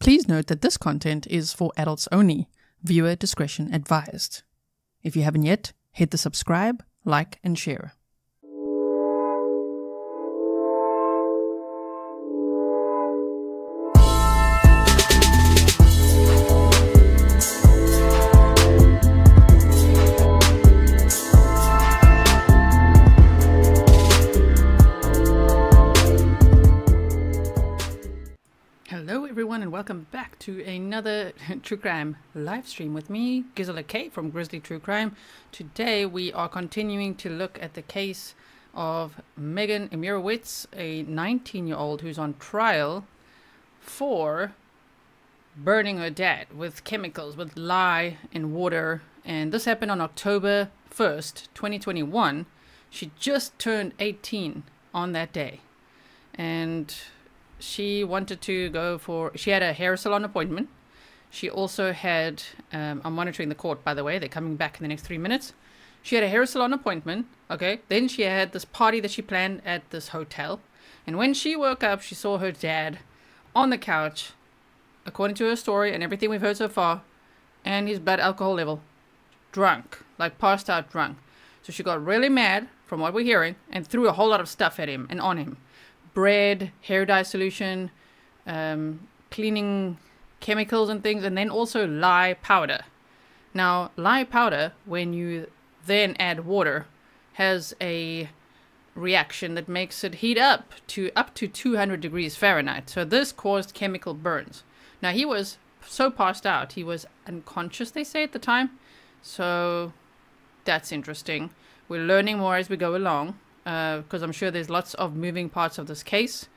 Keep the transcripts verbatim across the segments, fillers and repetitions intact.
Please note that this content is for adults only. Viewer discretion advised. If you haven't yet, hit the subscribe, like, and share. And welcome back to another True Crime live stream with me, Gisela K from Grizzly True Crime. Today we are continuing to look at the case of Megan Imirowicz, a nineteen year old who's on trial for burning her dad with chemicals, with lye and water. And this happened on October first, twenty twenty-one. She just turned eighteen on that day, and she wanted to go for, she had a hair salon appointment. She also had, um, I'm monitoring the court, by the way, they're coming back in the next three minutes. She had a hair salon appointment, okay? Then she had this party that she planned at this hotel. And when she woke up, she saw her dad on the couch, according to her story and everything we've heard so far, and his blood alcohol level, drunk, like passed out drunk. So she got really mad, from what we're hearing, and threw a whole lot of stuff at him and on him. Bread, hair dye solution, um, cleaning chemicals and things, and then also lye powder. Now, lye powder, when you then add water, has a reaction that makes it heat up to up to two hundred degrees Fahrenheit. So this caused chemical burns. Now, he was so passed out. He was unconscious, they say, at the time. So that's interesting. We're learning more as we go along, because uh, I'm sure there's lots of moving parts of this case,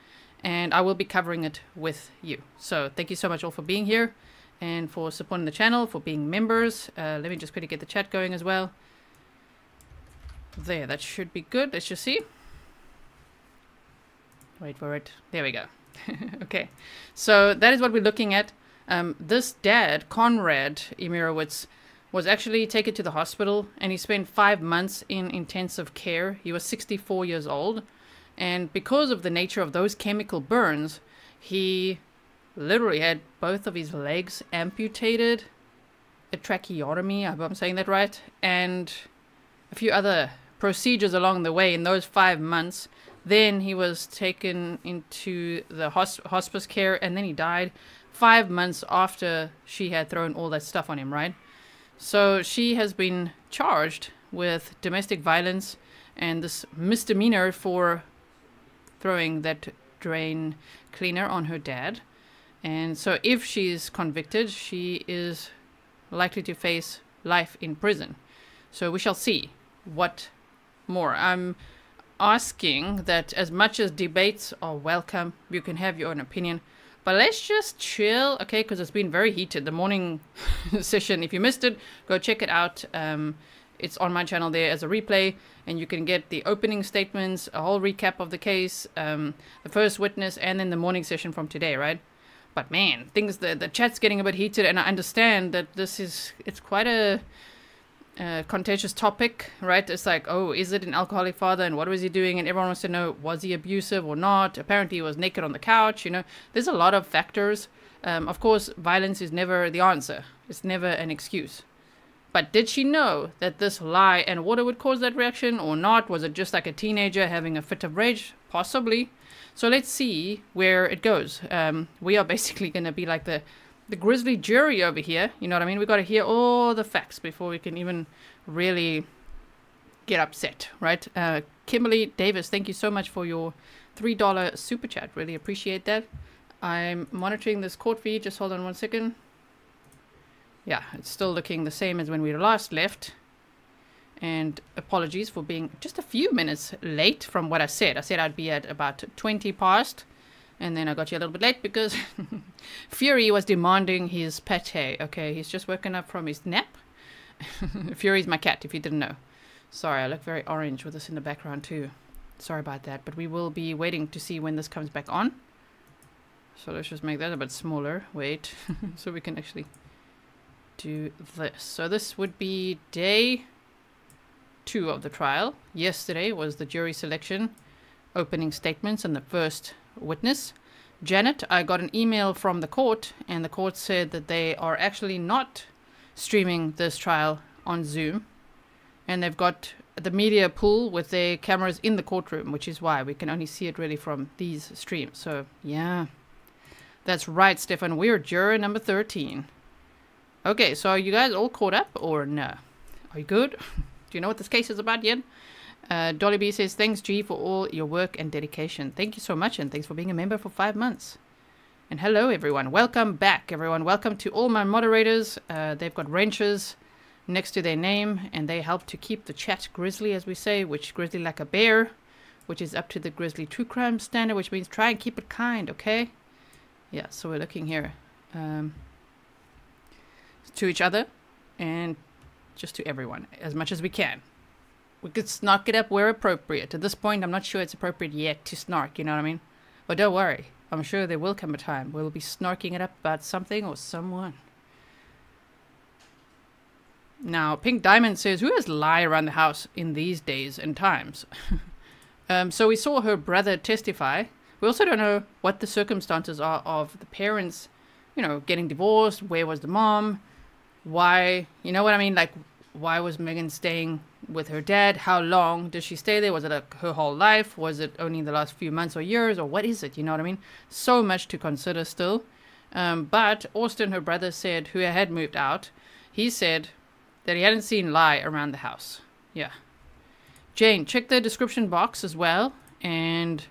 and I will be covering it with you. So thank you so much all for being here and for supporting the channel, for being members. Uh, let me just quickly get the chat going as well. There, that should be good. Let's just see. Wait for it. There we go. Okay, so that is what we're looking at. Um, this dad, Konrad Imirowicz, was actually taken to the hospital, and he spent five months in intensive care. He was sixty-four years old, and because of the nature of those chemical burns, he literally had both of his legs amputated, a tracheotomy, I hope I'm saying that right, and a few other procedures along the way in those five months. Then he was taken into the hosp hospice care, and then he died five months after she had thrown all that stuff on him, right? So she has been charged with domestic violence and this misdemeanor for throwing that drain cleaner on her dad. And so if she is convicted, she is likely to face life in prison. So we shall see what more. I'm asking that as much as debates are welcome, you can have your own opinion. But let's just chill, okay, because it's been very heated. The morning session, if you missed it, go check it out. Um, it's on my channel there as a replay, and you can get the opening statements, a whole recap of the case, um, the first witness, and then the morning session from today, right? But man, things, the, the chat's getting a bit heated, and I understand that this is, it's quite a uh, contentious topic, right? It's like, oh, is it an alcoholic father, and what was he doing? And everyone wants to know, was he abusive or not? Apparently he was naked on the couch. You know, there's a lot of factors. Um, of course, violence is never the answer. It's never an excuse. But did she know that this lye and water would cause that reaction or not? Was it just like a teenager having a fit of rage? Possibly. So let's see where it goes. Um, we are basically going to be like the The grisly jury over here, you know what I mean? We've got to hear all the facts before we can even really get upset, right? Uh, Kimberly Davis, thank you so much for your three dollar super chat. Really appreciate that. I'm monitoring this court feed. Just hold on one second. Yeah, it's still looking the same as when we last left. And apologies for being just a few minutes late from what I said. I said I'd be at about twenty past. And then I got you a little bit late because Fury was demanding his pate. Okay, he's just woken up from his nap. Fury's my cat, if you didn't know. Sorry, I look very orange with this in the background too. Sorry about that, but we will be waiting to see when this comes back on. So let's just make that a bit smaller. Wait, so we can actually do this. So this would be day two of the trial. Yesterday was the jury selection, opening statements, and the first witness. Janet, I got an email from the court, and the court said that they are actually not streaming this trial on Zoom, and they've got the media pool with their cameras in the courtroom, which is why we can only see it really from these streams. So yeah, that's right, Stefan. We're juror number thirteen. Okay, so are you guys all caught up or no? Are you good? Do you know what this case is about yet? Uh, Dolly B says, thanks, G, for all your work and dedication. Thank you so much, and thanks for being a member for five months. And hello, everyone. Welcome back, everyone. Welcome to all my moderators. Uh, they've got wrenches next to their name, and they help to keep the chat grizzly, as we say, which grizzly like a bear, which is up to the Grizzly True Crime standard, which means try and keep it kind, okay? Yeah, so we're looking here um, to each other and just to everyone as much as we can. We could snark it up where appropriate. At this point, I'm not sure it's appropriate yet to snark, you know what I mean? But don't worry, I'm sure there will come a time where we'll be snarking it up about something or someone. Now, Pink Diamond says, who has lie around the house in these days and times? um, so we saw her brother testify. We also don't know what the circumstances are of the parents, you know, getting divorced. Where was the mom? Why, you know what I mean? Like, why was Megan staying with her dad? How long did she stay there? Was it like her whole life? Was it only the last few months or years? Or what is it? You know what I mean? So much to consider still. Um, but Austin, her brother, said, who had moved out, he said that he hadn't seen lie around the house. Yeah. Jane, check the description box as well. And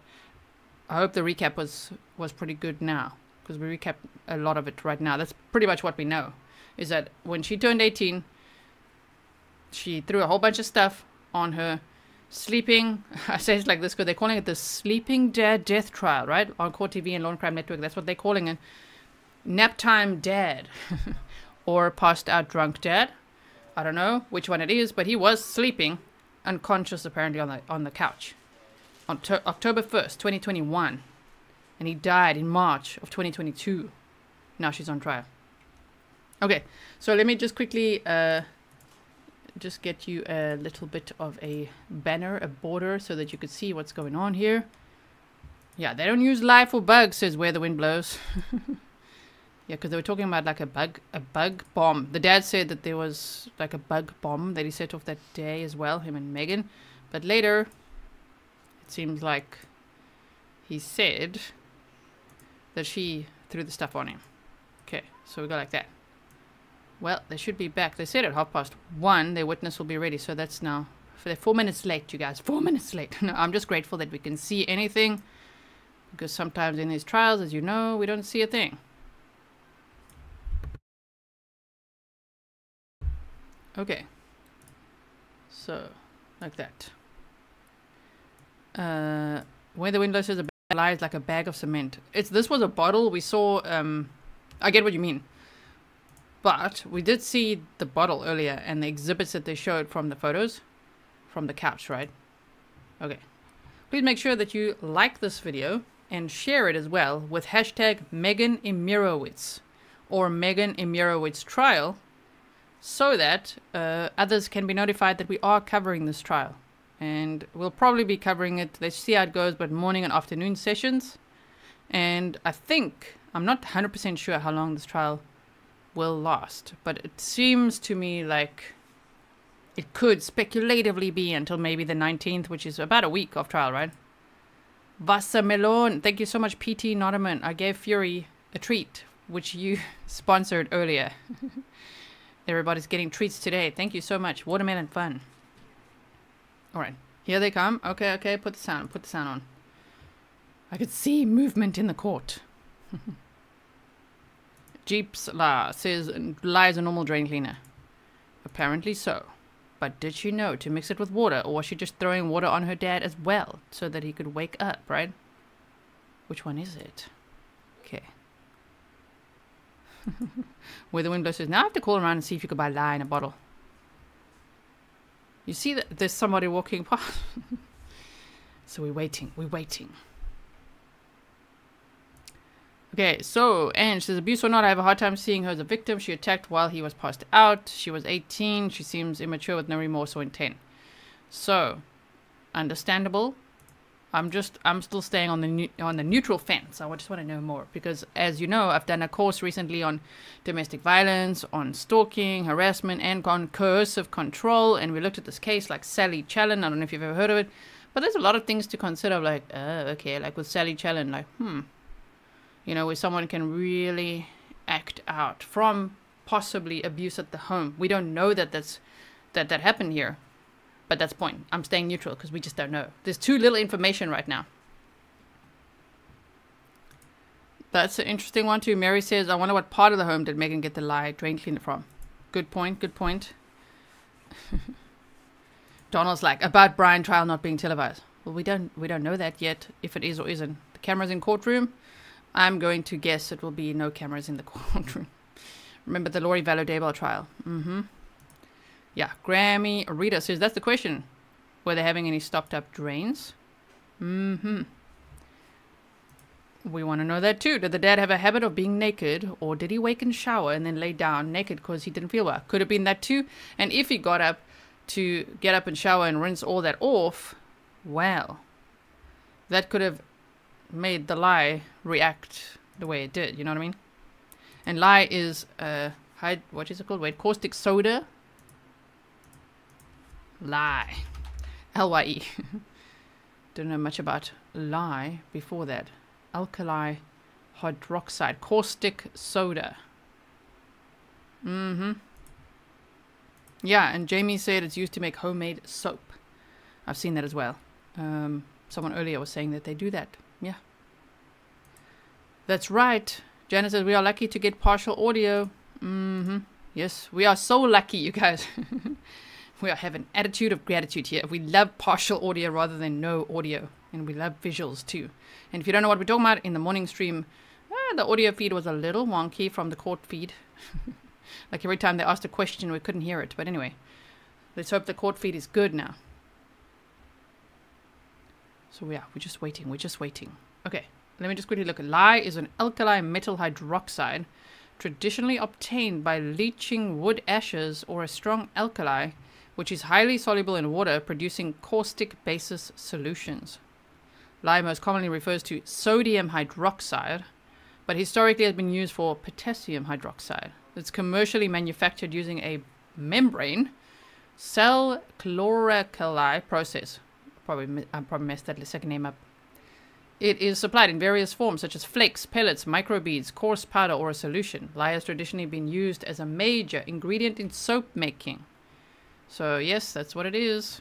I hope the recap was, was pretty good now, because we recap a lot of it right now. That's pretty much what we know, is that when she turned eighteen, she threw a whole bunch of stuff on her sleeping. I say it's like this because they're calling it the sleeping dad death trial, right? On Court T V and Law and Crime Network. That's what they're calling it. Nap time dad or passed out drunk dad. I don't know which one it is, but he was sleeping unconscious apparently on the on the couch on October first, twenty twenty-one, and he died in March of twenty twenty-two. Now she's on trial. Okay, so let me just quickly uh just get you a little bit of a banner, a border, so that you could see what's going on here. Yeah, they don't use life or bugs, says Where the Wind Blows. Yeah, because they were talking about like a bug, a bug bomb. The dad said that there was like a bug bomb that he set off that day as well, him and Megan. But later, it seems like he said that she threw the stuff on him. Okay, so we go like that. Well, they should be back. They said at half past one, their witness will be ready. So that's now, they're four minutes late, you guys. Four minutes late. No, I'm just grateful that we can see anything, because sometimes in these trials, as you know, we don't see a thing. Okay. So, like that. Uh, Where the Window says a bag lies like a bag of cement. It's this was a bottle we saw. Um, I get what you mean. But we did see the bottle earlier and the exhibits that they showed from the photos from the couch, right? Okay. Please make sure that you like this video and share it as well with hashtag Megan Imirowicz or Megan Imirowicz trial, so that uh, others can be notified that we are covering this trial. And we'll probably be covering it. Let's see how it goes, but morning and afternoon sessions. And I think, I'm not one hundred percent sure how long this trial will last, but it seems to me like it could speculatively be until maybe the nineteenth, which is about a week of trial, right? Vassamelon, thank you so much, P T Notterman. I gave Fury a treat, which you sponsored earlier. Everybody's getting treats today. Thank you so much. Watermelon fun. All right, here they come. Okay, okay, put the sound, put the sound on. I could see movement in the court. Jeeps La says lies a normal drain cleaner. Apparently so. But did she know to mix it with water, or was she just throwing water on her dad as well so that he could wake up, right? Which one is it? Okay. Where the Wind Blows says, now I have to call around and see if you could buy lye in a bottle. You see that there's somebody walking past. So we're waiting, we're waiting. Okay, so Ange says, abuse or not, I have a hard time seeing her as a victim. She attacked while he was passed out. She was eighteen. She seems immature with no remorse or intent. So, understandable. I'm just, I'm still staying on the on the neutral fence. I just want to know more because, as you know, I've done a course recently on domestic violence, on stalking, harassment, and on coercive control. And we looked at this case like Sally Challen. I don't know if you've ever heard of it, but there's a lot of things to consider. Like, uh, okay, like with Sally Challen, like, hmm, you know, where someone can really act out from possibly abuse at the home. We don't know that that's that that happened here. But that's the point. I'm staying neutral because we just don't know. There's too little information right now. That's an interesting one too. Mary says, I wonder what part of the home did Megan get the lye drain cleaner from? Good point, good point. Donald's like, about Brian trial not being televised. Well, we don't we don't know that yet, if it is or isn't. The camera's in courtroom. I'm going to guess it will be no cameras in the courtroom. Remember the Lori Vallow Daybell trial. Mm-hmm. Yeah, Grammy Rita says, that's the question. Were they having any stopped up drains? Mm-hmm. We want to know that too. Did the dad have a habit of being naked, or did he wake and shower and then lay down naked because he didn't feel well? Could have been that too. And if he got up to get up and shower and rinse all that off, well, that could have made the lye react the way it did. You know what I mean? And lye is, uh, hyd what is it called? Wait, caustic soda? Lye. L Y E. Don't know much about lye before that. Alkali hydroxide. Caustic soda. Mm-hmm. Yeah, and Jamie said it's used to make homemade soap. I've seen that as well. Um, someone earlier was saying that they do that. Yeah. That's right. Janice says, we are lucky to get partial audio. Mm-hmm. Yes, we are so lucky, you guys. We have an attitude of gratitude here. We love partial audio rather than no audio. And we love visuals too. And if you don't know what we're talking about, in the morning stream, ah, the audio feed was a little wonky from the court feed. Like every time they asked a question, we couldn't hear it. But anyway, let's hope the court feed is good now. So yeah, we're just waiting. We're just waiting. Okay, let me just quickly look. Lye is an alkali metal hydroxide traditionally obtained by leaching wood ashes or a strong alkali, which is highly soluble in water, producing caustic basis solutions. Lye most commonly refers to sodium hydroxide, but historically has been used for potassium hydroxide. It's commercially manufactured using a membrane cell chloralkali process. Probably, I probably messed that second name up. It is supplied in various forms, such as flakes, pellets, microbeads, coarse powder, or a solution. Lye has traditionally been used as a major ingredient in soap making. So, yes, that's what it is.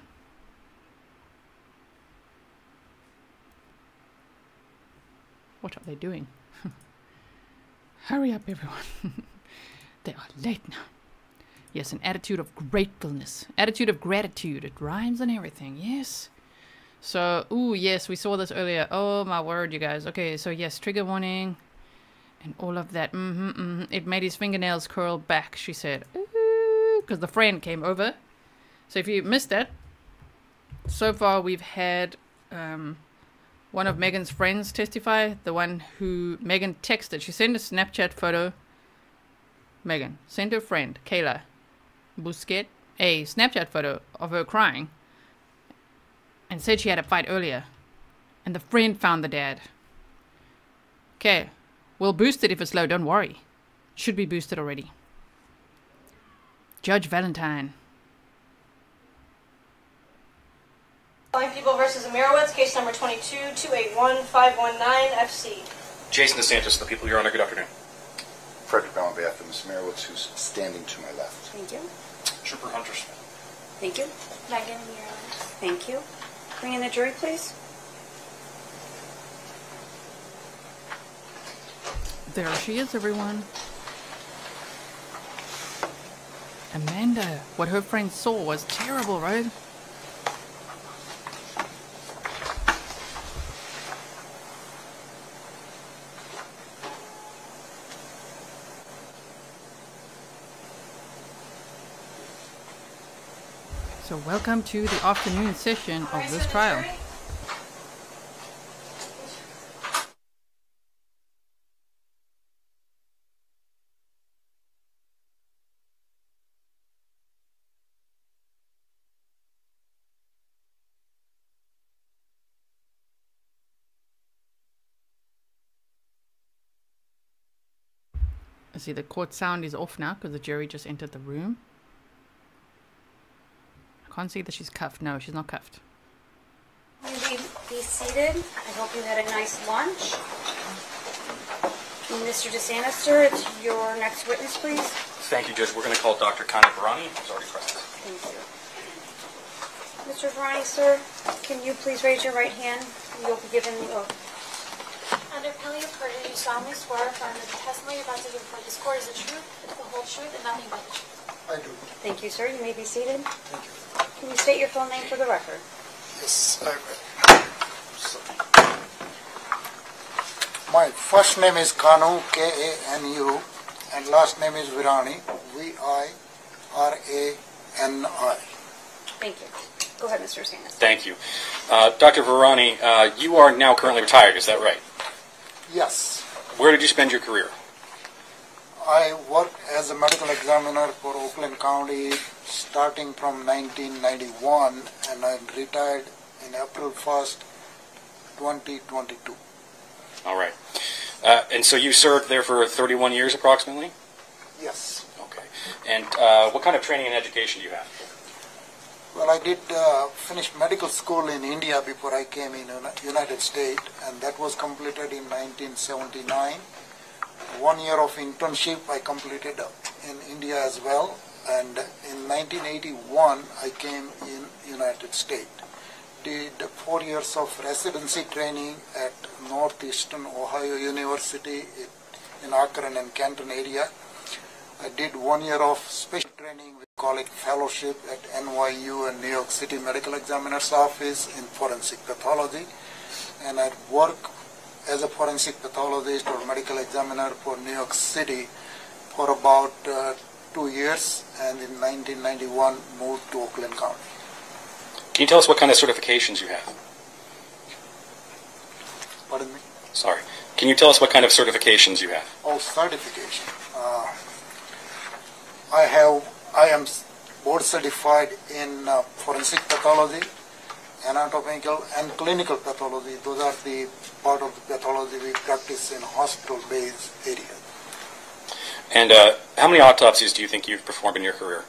What are they doing? Hurry up, everyone. They are late now. Yes, an attitude of gratefulness. Attitude of gratitude. It rhymes and everything. Yes. So, ooh, yes, we saw this earlier. Oh, my word, you guys. Okay, so, yes, trigger warning and all of that. Mm-hmm, mm-hmm. It made his fingernails curl back, she said. Ooh, because the friend came over. So if you missed that, so far we've had um, one of Megan's friends testify, the one who Megan texted. She sent a Snapchat photo. Megan sent her friend, Kayla Busquet, a Snapchat photo of her crying and said she had a fight earlier. And the friend found the dad. Okay, we'll boost it if it's low, don't worry. Should be boosted already. Judge Valentine. People versus Imirowicz, case number twenty-two, two eight one, five one nine, F C. Jason DeSantis, the people, Your Honor, good afternoon. Frederick Ballenbath and Miz Imirowicz, who's standing to my left. Thank you. Trooper Hunters. Thank you. Megan Imirowicz. Thank you. Bring in the jury, please. There she is, everyone. Amanda, what her friend saw was terrible, right? So welcome to the afternoon session of this trial. I see the court sound is off now because the jury just entered the room. I can't see that she's cuffed. No, she's not cuffed. You may be seated. I hope you had a nice lunch. Mister DeSantis, sir, it's your next witness, please. Thank you, Judge. We're going to call Doctor Kanu Virani, who's already present. Thank you. Mister Virani, sir, can you please raise your right hand? You'll be given the oath. Under penalty of perjury, you solemnly swear or affirm that the testimony you're about to give before this court is the truth, the whole truth, and nothing but the truth. I do. Thank you, sir. You may be seated. Thank you. Can you state your full name for the record? Yes, I will. My first name is Kanu, K A N U, and last name is Virani, V I R A N I. Thank you. Go ahead, Mister Sanders. Thank you. Uh, Doctor Virani, uh, you are now currently retired, is that right? Yes. Where did you spend your career? I worked as a medical examiner for Oakland County starting from nineteen ninety-one, and I retired in April first, twenty twenty-two. All right. Uh, and so you served there for thirty-one years approximately? Yes. Okay. And uh, what kind of training and education do you have? Well, I did uh, finish medical school in India before I came in the United States, and that was completed in nineteen seventy-nine. One year of internship I completed in India as well, and in nineteen eighty-one I came in United States. Did four years of residency training at Northeastern Ohio University in Akron and Canton area. I did one year of special training with college fellowship at N Y U and New York City Medical Examiner's Office in forensic pathology, and I work as a forensic pathologist or medical examiner for New York City for about uh, two years, and in nineteen ninety-one moved to Oakland County. Can you tell us what kind of certifications you have? Pardon me? Sorry. Can you tell us what kind of certifications you have? Oh, certification. Uh, I have, I am board certified in uh, forensic pathology, anatomical and clinical pathology. Those are the part of the pathology we practice in hospital-based area. And uh, how many autopsies do you think you've performed in your career?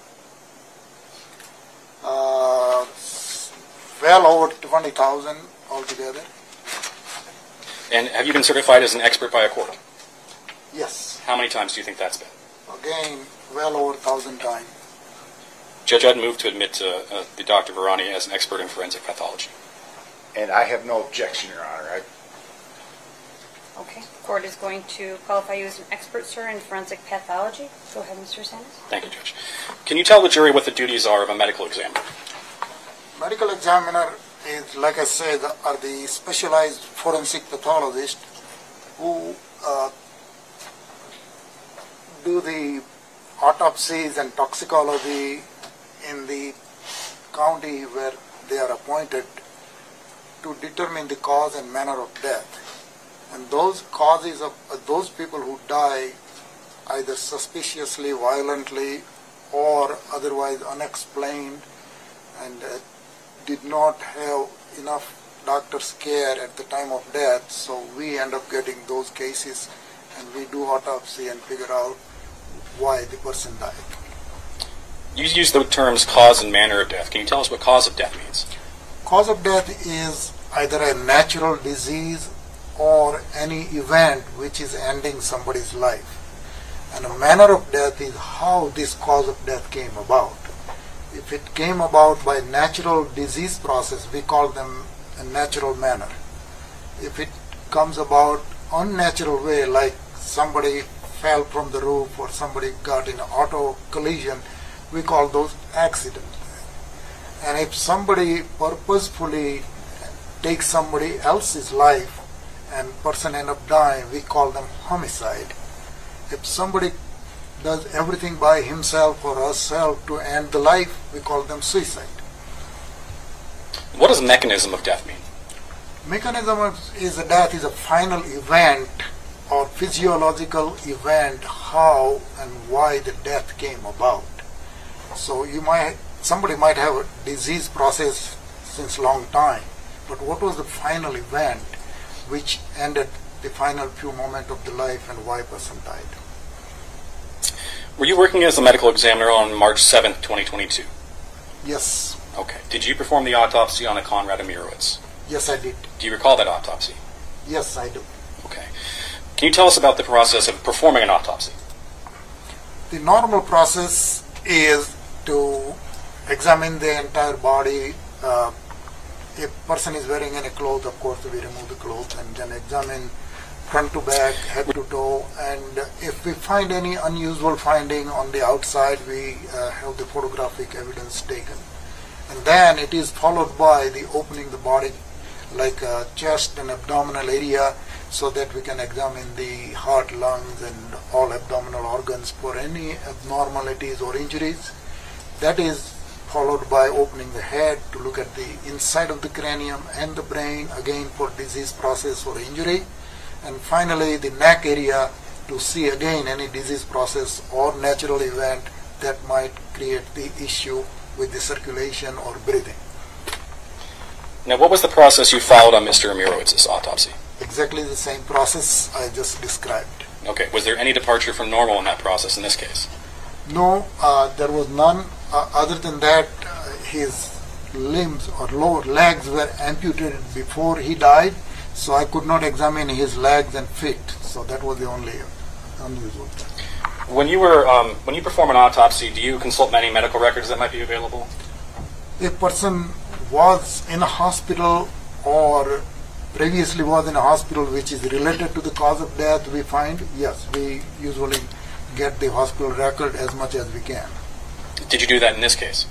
Uh, well over twenty thousand altogether. And have you been certified as an expert by a court? Yes. How many times do you think that's been? Again, well over a thousand times. Judge, I'd move to admit uh, uh, the Doctor Virani as an expert in forensic pathology. And I have no objection, Your Honor. I... Okay. The court is going to qualify you as an expert, sir, in forensic pathology. Go ahead, Mister Sanders. Thank you, Judge. Can you tell the jury what the duties are of a medical examiner? Medical examiner is, like I said, are the specialized forensic pathologist who uh, do the autopsies and toxicology in the county where they are appointed to determine the cause and manner of death. And those causes of uh, those people who die either suspiciously, violently, or otherwise unexplained and uh, did not have enough doctor's care at the time of death, so we end up getting those cases and we do autopsy and figure out why the person died. You use the terms cause and manner of death. Can you tell us what cause of death means? Cause of death is either a natural disease or any event which is ending somebody's life. And a manner of death is how this cause of death came about. If it came about by natural disease process, we call them a natural manner. If it comes about unnatural way, like somebody fell from the roof or somebody got in an auto collision, we call those accidents. And if somebody purposefully takes somebody else's life and person end up dying, we call them homicide. If somebody does everything by himself or herself to end the life, we call them suicide. What does mechanism of death mean? Mechanism of is a death is a final event or physiological event, how and why the death came about. So you might, somebody might have a disease process since long time, but what was the final event which ended the final few moments of the life and why person died? Were you working as a medical examiner on March seventh, twenty twenty-two? Yes. Okay. Did you perform the autopsy on a Konrad Imirowicz? Yes, I did. Do you recall that autopsy? Yes, I do. Okay. Can you tell us about the process of performing an autopsy? The normal process is to examine the entire body. Uh, if a person is wearing any clothes, of course, we remove the clothes and then examine front to back, head to toe, and if we find any unusual finding on the outside, we uh, have the photographic evidence taken. And then it is followed by the opening the body, like uh, chest and abdominal area, so that we can examine the heart, lungs, and all abdominal organs for any abnormalities or injuries. That is followed by opening the head to look at the inside of the cranium and the brain, again for disease process or injury. And finally, the neck area to see again any disease process or natural event that might create the issue with the circulation or breathing. Now, what was the process you followed on Mister Imirowicz's autopsy? Exactly the same process I just described. Okay. Was there any departure from normal in that process in this case? No, uh, there was none. Uh, other than that, uh, his limbs or lower legs were amputated before he died. So I could not examine his legs and feet, so that was the only unusual thing. When you were, um, when you perform an autopsy, do you consult many medical records that might be available? If a person was in a hospital or previously was in a hospital which is related to the cause of death, we find, yes, we usually get the hospital record as much as we can. Did you do that in this case?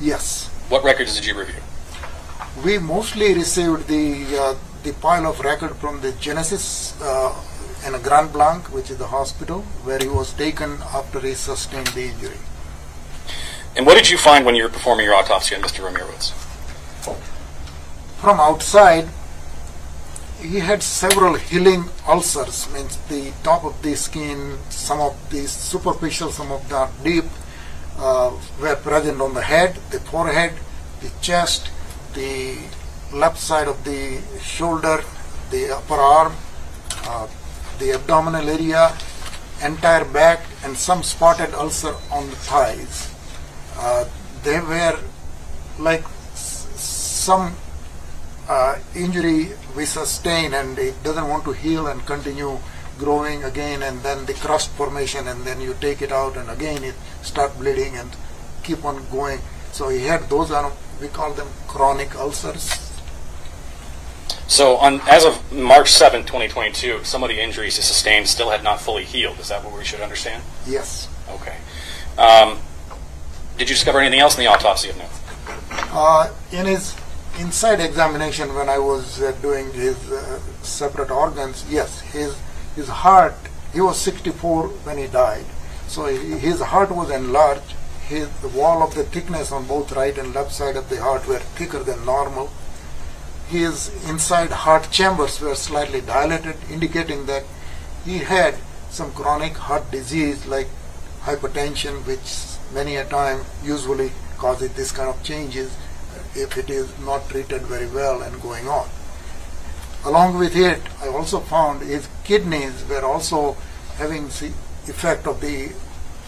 Yes. What records did you review? We mostly received the uh, the pile of record from the Genesis uh, in a Grand Blanc, which is the hospital where he was taken after he sustained the injury. And what did you find when you were performing your autopsy on Mister Imirowicz? From outside, he had several healing ulcers, means the top of the skin, some of these superficial, some of that deep, uh, were present on the head, the forehead, the chest, the left side of the shoulder, the upper arm, uh, the abdominal area, entire back, and some spotted ulcer on the thighs. Uh, they were like s some uh, injury we sustain and it doesn't want to heal and continue growing again, and then the crust formation, and then you take it out and again it start bleeding and keep on going. So he had those, we call them chronic ulcers. So, on, as of March seventh, twenty twenty-two, some of the injuries he sustained still had not fully healed. Is that what we should understand? Yes. Okay. Um, did you discover anything else in the autopsy of note? Uh, in his inside examination, when I was uh, doing his uh, separate organs, yes, his his heart. He was sixty-four when he died, so his heart was enlarged. His the wall of the thickness on both right and left side of the heart were thicker than normal. His inside heart chambers were slightly dilated, indicating that he had some chronic heart disease like hypertension, which many a time usually causes this kind of changes if it is not treated very well and going on. Along with it, I also found his kidneys were also having the effect of the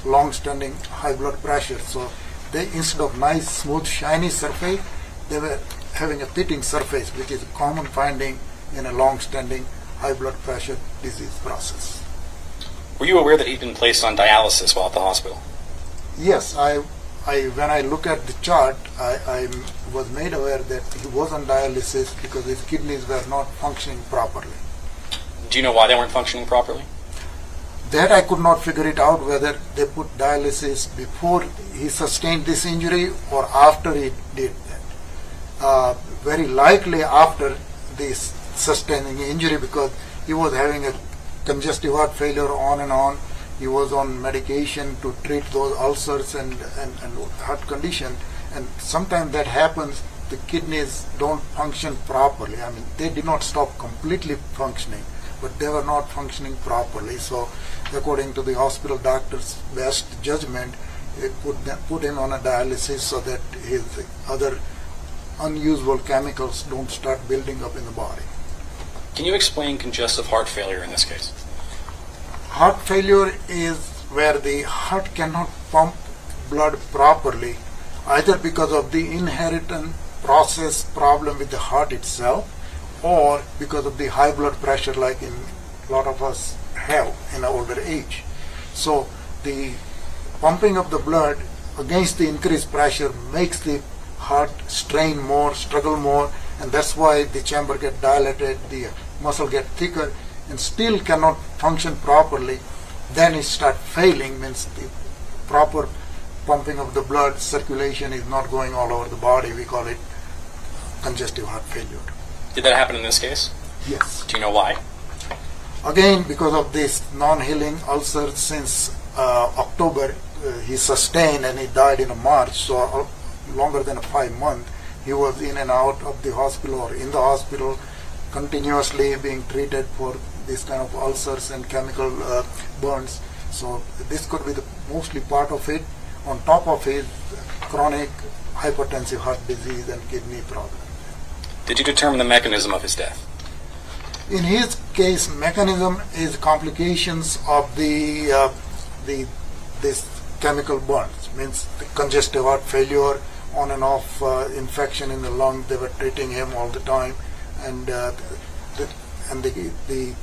long-standing high blood pressure. So they, instead of nice, smooth, shiny surface, they were having a pitting surface, which is a common finding in a long-standing high blood pressure disease process. Were you aware that he'd been placed on dialysis while at the hospital? Yes, I, I when I look at the chart, I, I was made aware that he was on dialysis because his kidneys were not functioning properly. Do you know why they weren't functioning properly? That I could not figure it out, whether they put dialysis before he sustained this injury or after he did. Uh, very likely after this sustaining injury, because he was having a congestive heart failure on and on. He was on medication to treat those ulcers and, and, and heart condition. And sometimes that happens, the kidneys don't function properly. I mean, they did not stop completely functioning, but they were not functioning properly. So according to the hospital doctor's best judgment, it would put him on a dialysis so that his other unusual chemicals don't start building up in the body. Can you explain congestive heart failure in this case? Heart failure is where the heart cannot pump blood properly, either because of the inherent process problem with the heart itself or because of the high blood pressure like in a lot of us have in older age. So the pumping of the blood against the increased pressure makes the heart strain more, struggle more, and that's why the chamber gets dilated, the muscle gets thicker, and still cannot function properly. Then it starts failing, means the proper pumping of the blood circulation is not going all over the body. We call it congestive heart failure. Did that happen in this case? Yes. Do you know why? Again, because of this non-healing ulcer since uh, October, uh, he sustained and he died in March, so longer than five months. He was in and out of the hospital or in the hospital, continuously being treated for this kind of ulcers and chemical uh, burns. So this could be the mostly part of it, on top of his chronic hypertensive heart disease and kidney problem. Did you determine the mechanism of his death? In his case, mechanism is complications of the uh, the this chemical burns, means the congestive heart failure, on and off uh, infection in the lung. They were treating him all the time, and uh, the, and the the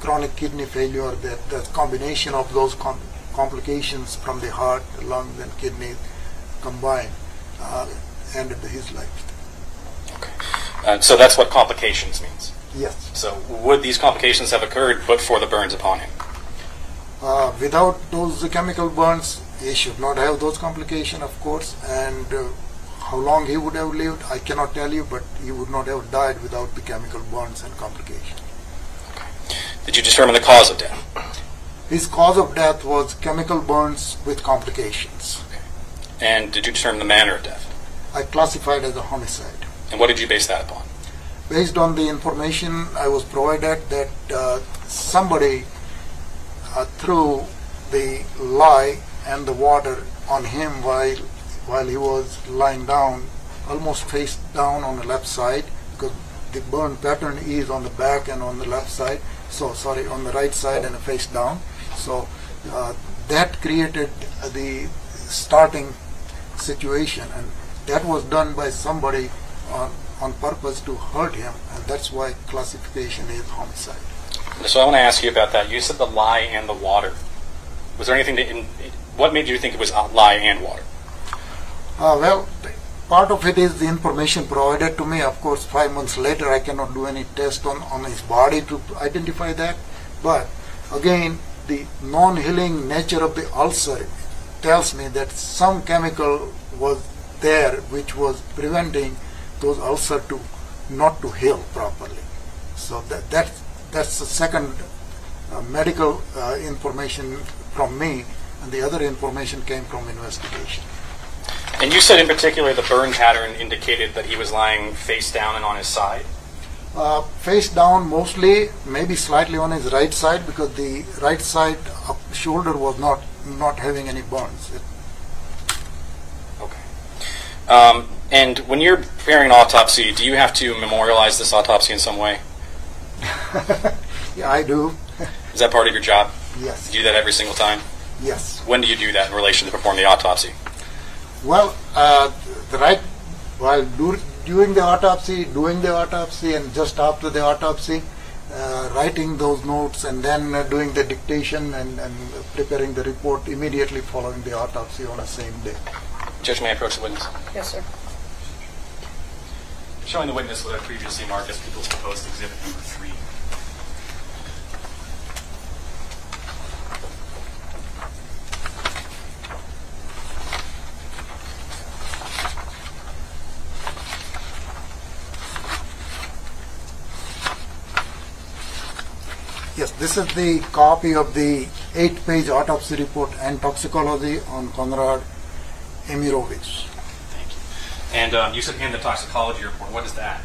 chronic kidney failure. That that combination of those com complications from the heart, the lungs, and kidneys combined uh, ended his life. Okay, uh, so that's what complications means. Yes. So would these complications have occurred but for the burns upon him? Uh, without those chemical burns, he should not have those complications, of course. And uh, how long he would have lived, I cannot tell you, but he would not have died without the chemical burns and complications. Okay. Did you determine the cause of death? His cause of death was chemical burns with complications. Okay. And did you determine the manner of death? I classified as a homicide. And what did you base that upon? Based on the information I was provided that uh, somebody uh, threw the lye and the water on him while while he was lying down, almost face down on the left side, because the burn pattern is on the back and on the left side, so sorry, on the right side and face down. So uh, that created the starting situation, and that was done by somebody on on purpose to hurt him, and that's why classification is homicide. So I want to ask you about that. You said the lye and the water. Was there anything to, in, what made you think it was lye and water? Uh, well, part of it is the information provided to me. Of course, five months later, I cannot do any test on, on his body to identify that. But again, the non-healing nature of the ulcer tells me that some chemical was there which was preventing those ulcer to not to heal properly. So that, that that's the second uh, medical uh, information from me, and the other information came from investigation. And you said in particular the burn pattern indicated that he was lying face down and on his side? Uh, face down mostly, maybe slightly on his right side, because the right side up shoulder was not, not having any burns. It, okay. Um, And when you're preparing an autopsy, do you have to memorialize this autopsy in some way? Yeah, I do. Is that part of your job? Yes. Do you do that every single time? Yes. When do you do that in relation to perform the autopsy? Well, uh, the right while do, during the autopsy, doing the autopsy, and just after the autopsy, uh, writing those notes, and then uh, doing the dictation and, and preparing the report immediately following the autopsy on the same day. Judge, may I approach the witness? Yes, sir. Showing the witness what I previously marked as People's Proposed Exhibit Number Three. Yes, this is the copy of the eight-page autopsy report and toxicology on Konrad Imirowicz. And um, you said hand the toxicology report. What is that?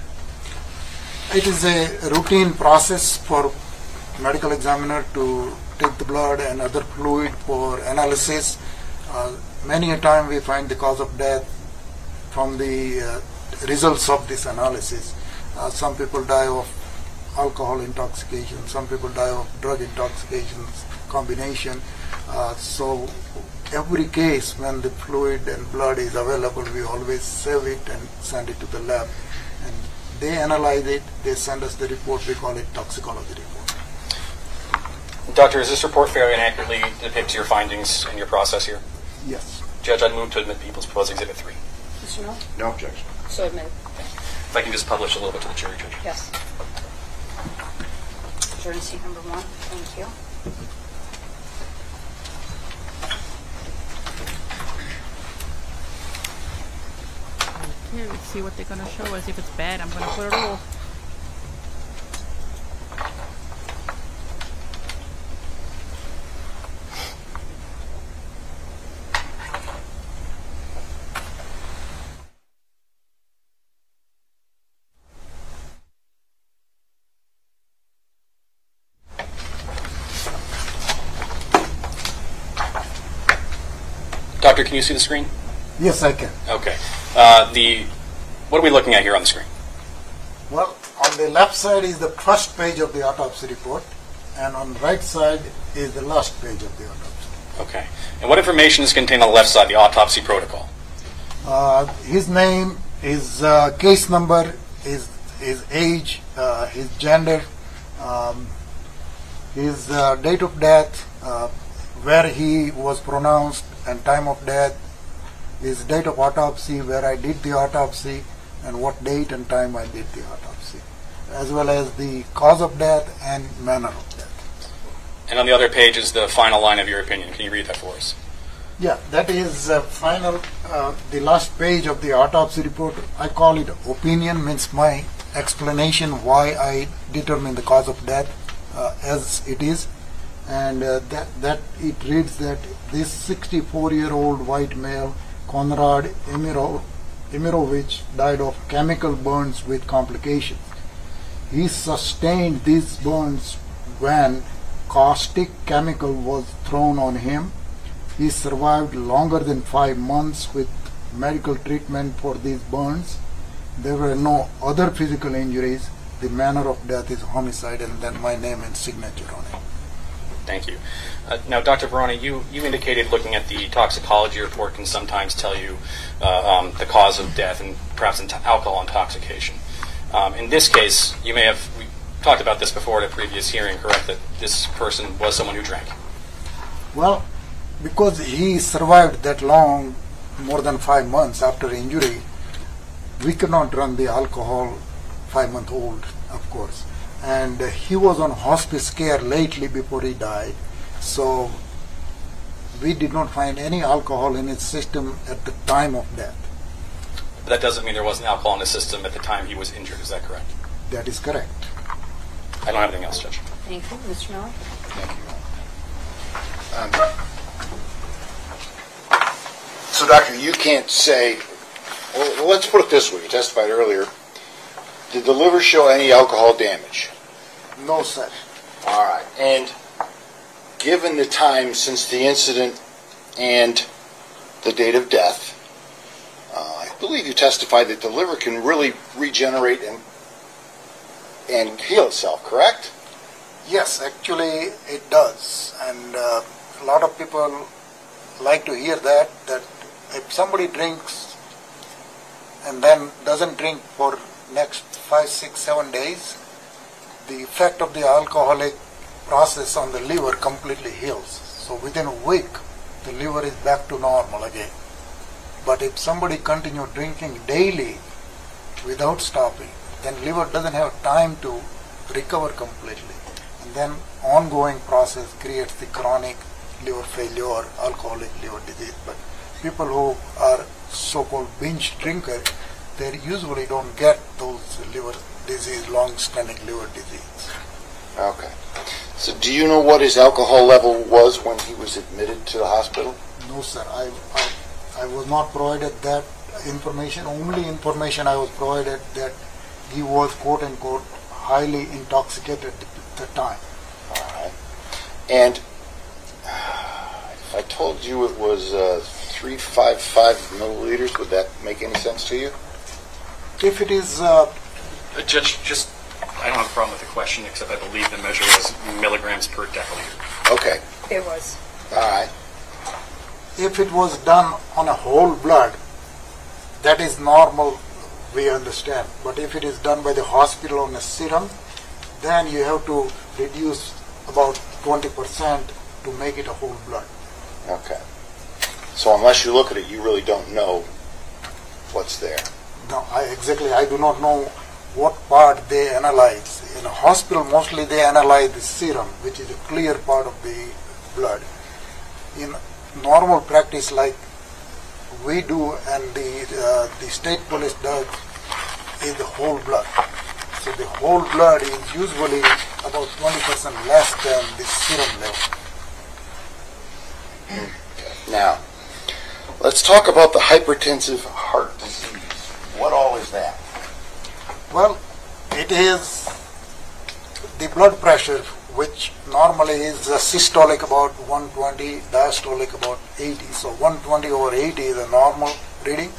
It is a routine process for medical examiner to take the blood and other fluid for analysis. Uh, many a time we find the cause of death from the uh, results of this analysis. Uh, some people die of alcohol intoxication. Some people die of drug intoxication combination. Uh, so every case, when the fluid and blood is available, we always save it and send it to the lab. And they analyze it, they send us the report, we call it toxicology report. Doctor, is this report fairly and accurately depicts your findings and your process here? Yes. Judge, I move to admit Peoples Proposed Exhibit three. Mister Null? No objection. So admitted. If I can just publish a little bit to the jury, Judge. Yes. Jury seat number one. Thank you. Here, let's see what they're going to show us. If it's bad, I'm going to put it all. Doctor, can you see the screen? Yes, I can. Okay. Uh, the what are we looking at here on the screen? Well, on the left side is the first page of the autopsy report, and on the right side is the last page of the autopsy. Okay. And what information is contained on the left side, the autopsy protocol? Uh, his name, his uh, case number, his, his age, uh, his gender, um, his uh, date of death, uh, where he was pronounced, and time of death. His date of autopsy, where I did the autopsy, and what date and time I did the autopsy, as well as the cause of death and manner of death. And on the other page is the final line of your opinion. Can you read that for us? Yeah, that is uh, final, uh, the last page of the autopsy report. I call it opinion, means my explanation why I determined the cause of death uh, as it is. And uh, that, that it reads that this sixty-four-year-old white male Konrad Imirowicz died of chemical burns with complications. He sustained these burns when caustic chemical was thrown on him. He survived longer than five months with medical treatment for these burns. There were no other physical injuries. The manner of death is homicide, and then my name and signature on it. Thank you. Uh, now, Doctor Virani, you, you indicated looking at the toxicology report can sometimes tell you uh, um, the cause of death and perhaps in alcohol intoxication. Um, in this case, you may have we talked about this before at a previous hearing, correct, that this person was someone who drank? Well, because he survived that long, more than five months after injury, we cannot run the alcohol five-month-old, of course. And he was on hospice care lately before he died, so we did not find any alcohol in his system at the time of death. But that doesn't mean there wasn't alcohol in the system at the time he was injured, is that correct? That is correct. I don't have anything else, Judge. Thank you. Mister Miller? Thank you. Um, so, Doctor, you can't say, well, let's put it this way, you testified earlier. Did the liver show any alcohol damage? No, sir. All right. And given the time since the incident and the date of death, uh, I believe you testified that the liver can really regenerate and, and heal itself, correct? Yes, actually it does. And uh, a lot of people like to hear that, that if somebody drinks and then doesn't drink for next five, six, seven days, the effect of the alcoholic process on the liver completely heals. So within a week, the liver is back to normal again. But if somebody continues drinking daily without stopping, then liver doesn't have time to recover completely. And then ongoing process creates the chronic liver failure or alcoholic liver disease. But people who are so-called binge drinkers, they usually don't get those liver disease, long-standing liver disease. Okay. So do you know what his alcohol level was when he was admitted to the hospital? No, sir. I, I, I was not provided that information. Only information I was provided that he was, quote-unquote, highly intoxicated at the time. All right. And if I told you it was uh, three hundred fifty-five milliliters, would that make any sense to you? If it is... Uh, uh, Judge, just, I don't have a problem with the question, except I believe the measure was milligrams per deciliter. Okay. It was. All right. If it was done on a whole blood, that is normal, we understand. But if it is done by the hospital on a serum, then you have to reduce about twenty percent to make it a whole blood. Okay. So unless you look at it, you really don't know what's there. No, I, exactly. I do not know what part they analyze. In a hospital, mostly they analyze the serum, which is a clear part of the blood. In normal practice, like we do and the uh, the state police does, is the whole blood. So the whole blood is usually about twenty percent less than the serum level. Now, let's talk about the hypertensive heart disease. What all is that? Well, it is the blood pressure, which normally is uh, systolic about one twenty, diastolic about eighty. So one twenty over eighty is a normal reading.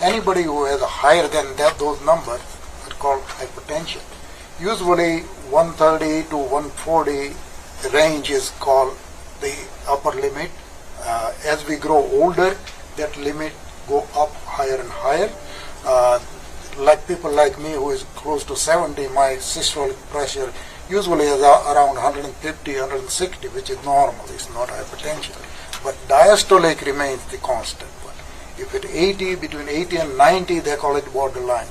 Anybody who has higher than that, those numbers are called hypertension. Usually one thirty to one forty range is called the upper limit. Uh, as we grow older, that limit go up higher and higher. Uh, like people like me who is close to seventy, my systolic pressure usually is around one fifty, one sixty, which is normal. It's not hypertension. But diastolic remains the constant one. If it's eighty, between eighty and ninety, they call it borderline.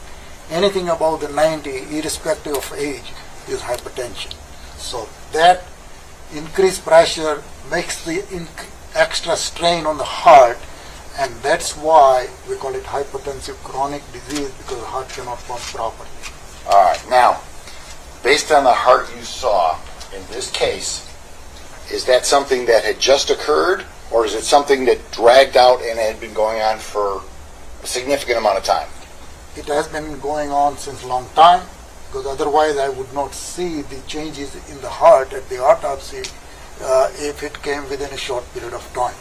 Anything above the ninety, irrespective of age, is hypertension. So that increased pressure makes the inc extra strain on the heart, and that's why we call it hypertensive chronic disease, because the heart cannot pump properly. All right. Now, based on the heart you saw in this case, is that something that had just occurred, or is it something that dragged out and had been going on for a significant amount of time? It has been going on since a long time, because otherwise I would not see the changes in the heart at the autopsy uh, if it came within a short period of time.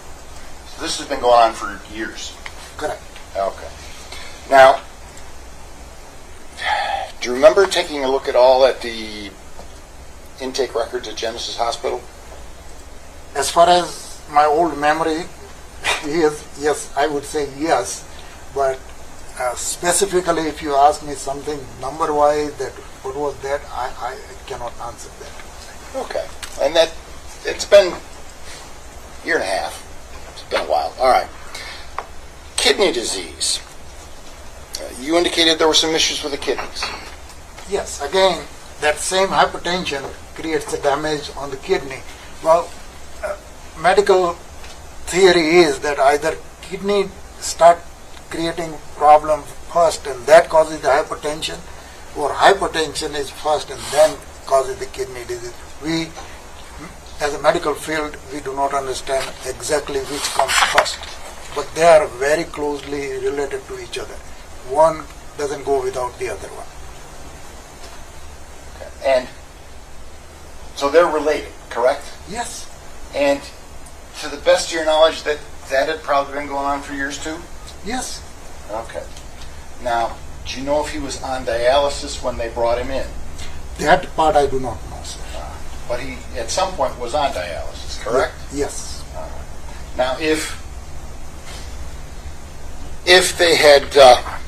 So this has been going on for years? Correct. Okay. Now, do you remember taking a look at all at the intake records at Genesis Hospital? As far as my old memory, yes, yes, I would say yes. But uh, specifically, if you ask me something number-wise, that what was that, I, I cannot answer that. Okay, and that it's been a year and a half. It's been a while. All right. Kidney disease. Uh, you indicated there were some issues with the kidneys. Yes, again, that same hypertension creates a damage on the kidney. Well, uh, medical theory is that either kidney start creating problem first and that causes the hypertension, or hypertension is first and then causes the kidney disease. We, as a medical field, we do not understand exactly which comes first, but they are very closely related to each other. One doesn't go without the other one. And so they're related, correct? Yes. And to the best of your knowledge, that that had probably been going on for years too? Yes. Okay. Now, do you know if he was on dialysis when they brought him in? That part I do not know, sir. Uh, but he, at some point, was on dialysis, correct? Yes. Uh, now, if if they had uh,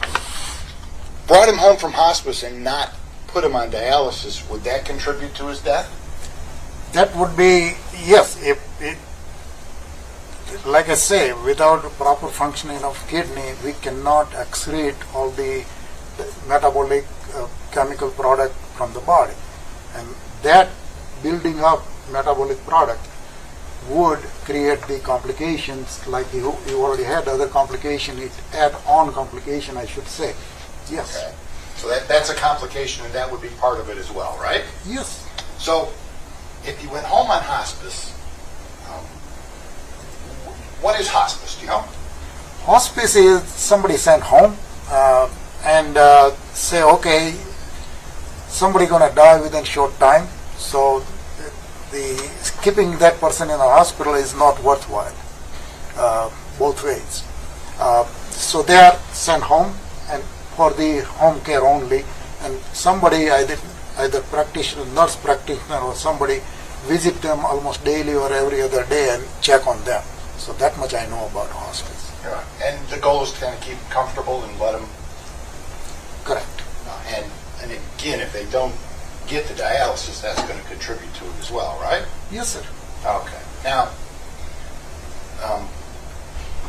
brought him home from hospice and not put him on dialysis, would that contribute to his death? That would be, yes. If it, like I say, without proper functioning of kidney, we cannot excrete all the metabolic uh, chemical product from the body. And that building up metabolic product would create the complications like you, you already had other complication, it add-on complication, I should say. Yes. Okay. So that, that's a complication, and that would be part of it as well, right? Yes. So if you went home on hospice, um, what is hospice? Do you know? Hospice is somebody sent home uh, and uh, say, okay, somebody going to die within short time, so the keeping that person in the hospital is not worthwhile, uh, both ways. Uh, so they are sent home and for the home care only, and somebody, either, either practitioner, nurse practitioner, or somebody visit them almost daily or every other day and check on them. So that much I know about hospice. Yeah. And the goal is to kind of keep them comfortable and let them... Correct. Uh, and, and again, if they don't get the dialysis, that's going to contribute to it as well, right? Yes, sir. Okay. Now, um,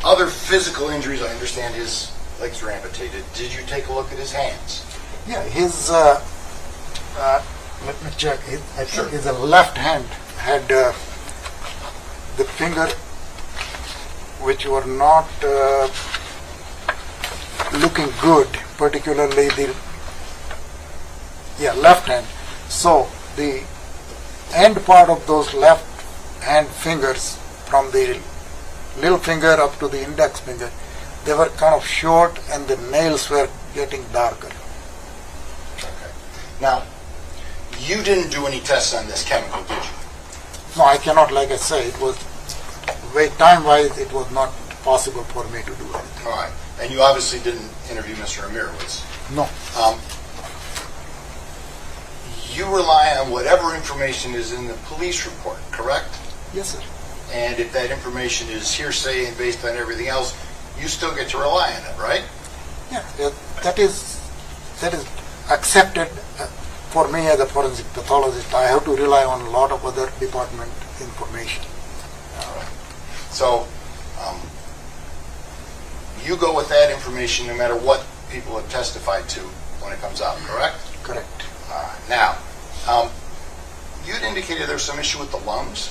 other physical injuries, I understand his legs were amputated. Did you take a look at his hands? Yeah, his... Uh, uh, let me check. His, I think sure. his left hand had uh, the finger which were not uh, looking good, particularly the yeah left hand. So the end part of those left hand fingers, from the little finger up to the index finger, they were kind of short, and the nails were getting darker. Okay. Now, you didn't do any tests on this chemical, did you? No, I cannot. Like I say, it was way time-wise, it was not possible for me to do anything. All right. And you obviously didn't interview Mister Imirowicz. No. Um, you rely on whatever information is in the police report, correct? Yes, sir. And if that information is hearsay and based on everything else, you still get to rely on it, right? Yeah, uh, that is that is accepted uh, for me as a forensic pathologist. I have to rely on a lot of other department information. All right. So um, you go with that information no matter what people have testified to when it comes out, correct? Correct. Uh, now, um, you'd indicated there's some issue with the lungs.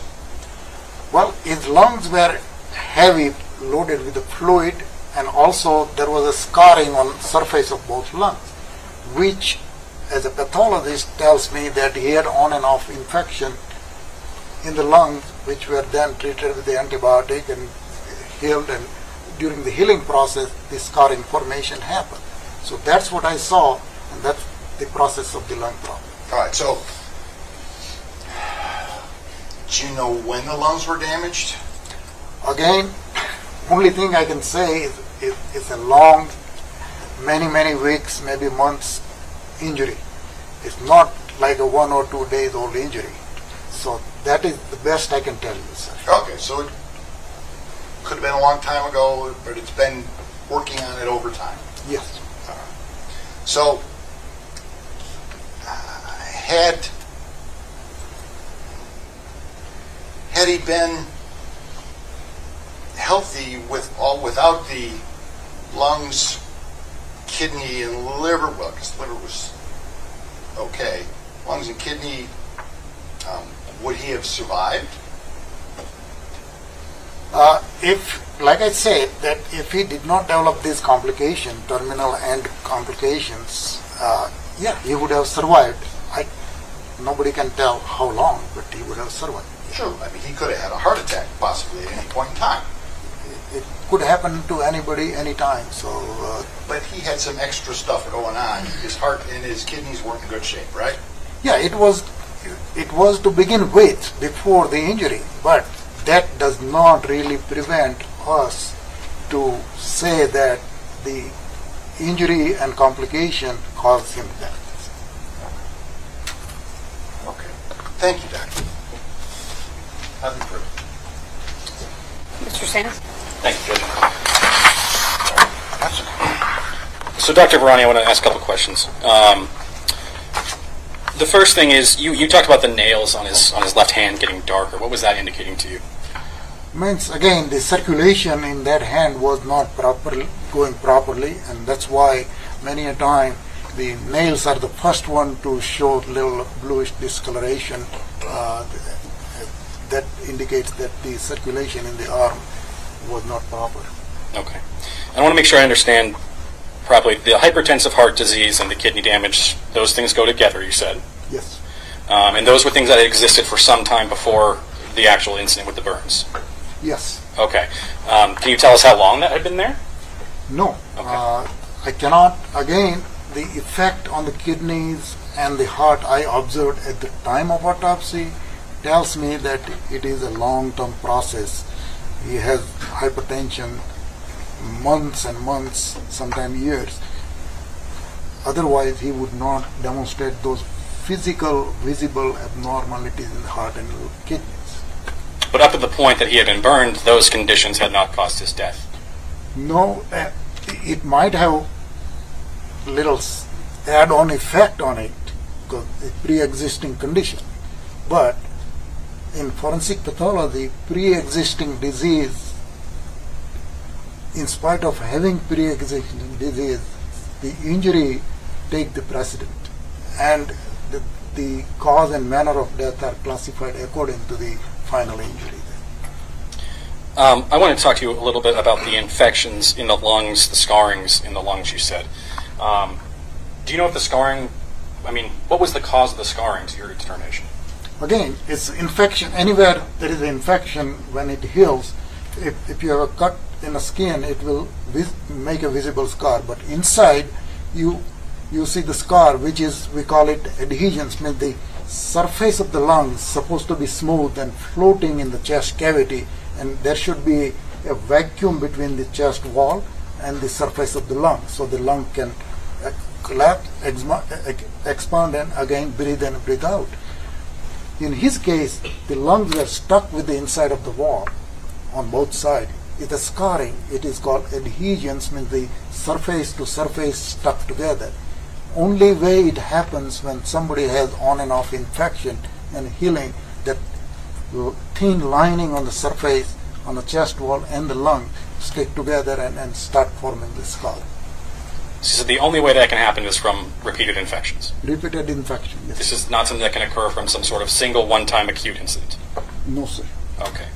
Well, his lungs were heavy, loaded with the fluid, and also there was a scarring on the surface of both lungs, which, as a pathologist, tells me that he had on and off infection in the lungs, which were then treated with the antibiotic and healed, and during the healing process, the scarring formation happened. So that's what I saw, and that's the process of the lung problem. All right, so do you know when the lungs were damaged? Again, only thing I can say is, is, is a long, many, many weeks, maybe months injury. It's not like a one or two days old injury. So that is the best I can tell you, sir. Okay, so it could have been a long time ago, but it's been working on it over time. Yes. All right. So uh, had, had he been healthy with all without the lungs, kidney, and liver, well, because liver was okay, lungs and kidney, um, would he have survived? Uh, if, like I said, that if he did not develop these complications, terminal end complications, uh, yeah, he would have survived. I, nobody can tell how long, but he would have survived. Sure, I mean, he could have had a heart attack possibly at any point in time. It could happen to anybody, anytime. So, uh, but he had some extra stuff going on. His heart and his kidneys weren't in good shape, right? Yeah, it was. It was to begin with before the injury, but that does not really prevent us to say that the injury and complication caused him death. Okay. Thank you, Doctor. Have you proved? Mister Sanders. Thank you, Judge. So, Doctor Virani, I want to ask a couple questions. Um, the first thing is, you, you talked about the nails on his on his left hand getting darker. What was that indicating to you? Means, again, the circulation in that hand was not properly going properly, and that's why many a time the nails are the first one to show little bluish discoloration. Uh, that indicates that the circulation in the arm was not proper. Okay. I want to make sure I understand properly. The hypertensive heart disease and the kidney damage, those things go together, you said? Yes. Um, and those were things that had existed for some time before the actual incident with the burns? Yes. Okay. Um, can you tell us how long that had been there? No. Okay. Uh, I cannot. Again, the effect on the kidneys and the heart I observed at the time of autopsy tells me that it is a long-term process. He has hypertension months and months, sometimes years. Otherwise, he would not demonstrate those physical visible abnormalities in the heart and kidneys. But up to the point that he had been burned, those conditions had not caused his death? No, uh, it might have little add-on effect on it, because pre-existing condition. But in forensic pathology, pre-existing disease, in spite of having pre-existing disease, the injury take the precedent, and the, the cause and manner of death are classified according to the final injury. Um, I want to talk to you a little bit about the infections in the lungs, the scarrings in the lungs, you said. Um, do you know if the scarring, I mean, what was the cause of the scarring to your determination? Again, it's infection. Anywhere there is infection, when it heals, if, if you have a cut in the skin, it will vis make a visible scar. But inside, you you see the scar, which is, we call it adhesions, means the surface of the lungs supposed to be smooth and floating in the chest cavity, and there should be a vacuum between the chest wall and the surface of the lung, so the lung can uh, collapse, expand, and again breathe and breathe out. In his case, the lungs were stuck with the inside of the wall on both sides. It is scarring. It is called adhesions, means the surface to surface stuck together. Only way it happens when somebody has on and off infection and healing, that thin lining on the surface, on the chest wall and the lung stick together and, and start forming the scar. So the only way that can happen is from repeated infections? Repeated infection, yes. This is not something that can occur from some sort of single one-time acute incident? No, sir. Okay.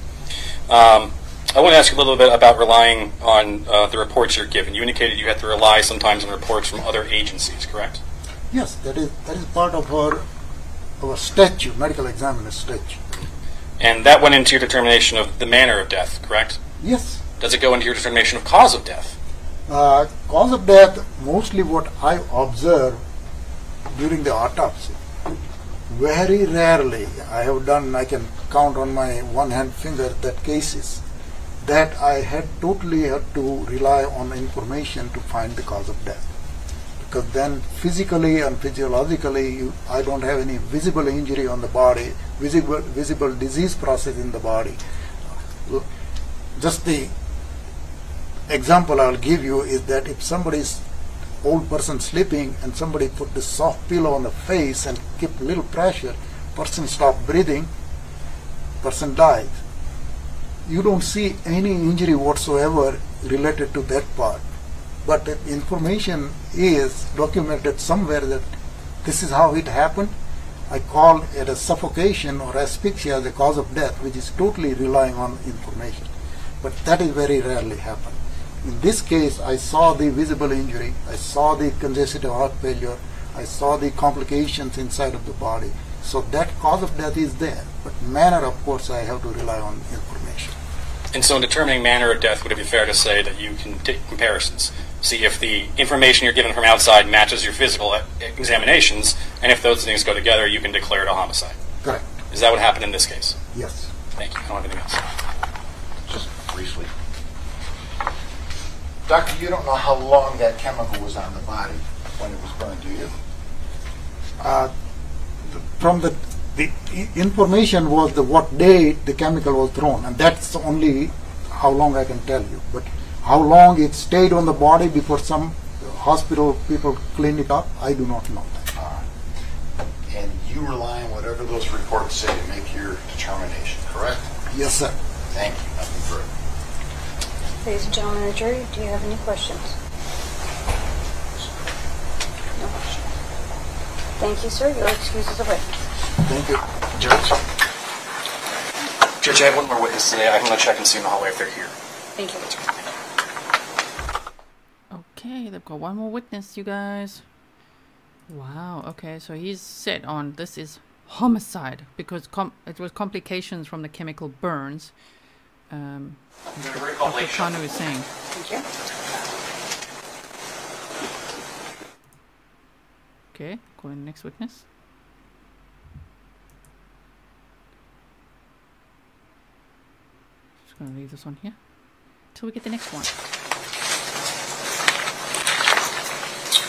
Um, I want to ask you a little bit about relying on uh, the reports you're given. You indicated you had to rely sometimes on reports from other agencies, correct? Yes, that is, that is part of our, our statute, medical examiner's statute. And that went into your determination of the manner of death, correct? Yes. Does it go into your determination of cause of death? Uh, cause of death, mostly what I observe during the autopsy. Very rarely, I have done, I can count on my one hand finger that cases that I had totally had to rely on information to find the cause of death. Because then physically and physiologically, you, I don't have any visible injury on the body, visible visible disease process in the body. Just the example I'll give you is that if somebody's old person sleeping and somebody put this soft pillow on the face and keep little pressure, person stop breathing, person dies. You don't see any injury whatsoever related to that part. But the information is documented somewhere that this is how it happened. I call it a suffocation or asphyxia as the cause of death, which is totally relying on information. But that is very rarely happened. In this case, I saw the visible injury, I saw the congestive heart failure, I saw the complications inside of the body. So that cause of death is there. But manner, of course, I have to rely on information. And so in determining manner of death, would it be fair to say that you can take comparisons? See if the information you're given from outside matches your physical examinations, and if those things go together, you can declare it a homicide. Correct. Is that what happened in this case? Yes. Thank you. I don't have anything else. Just briefly. Doctor, you don't know how long that chemical was on the body when it was burned, do you? Uh, from the, the information was the what date the chemical was thrown, and that's only how long I can tell you. But how long it stayed on the body before some hospital people cleaned it up, I do not know that. All right. And you rely on whatever those reports say to make your determination, correct? Yes, sir. Thank you. Nothing further. Ladies and gentlemen of the jury, do you have any questions? No questions. Thank you, sir. Your excuse is a witness. Thank you. Judge? Judge, I have one more witness today. I'm going to check and see in the hallway if they're here. Thank you. Okay, they've got one more witness, you guys. Wow, okay, so he's set on this is homicide because com it was complications from the chemical burns. Um, Doctor Kanu is saying. Thank you. Okay, go to the next witness. Just gonna leave this on here till we get the next one.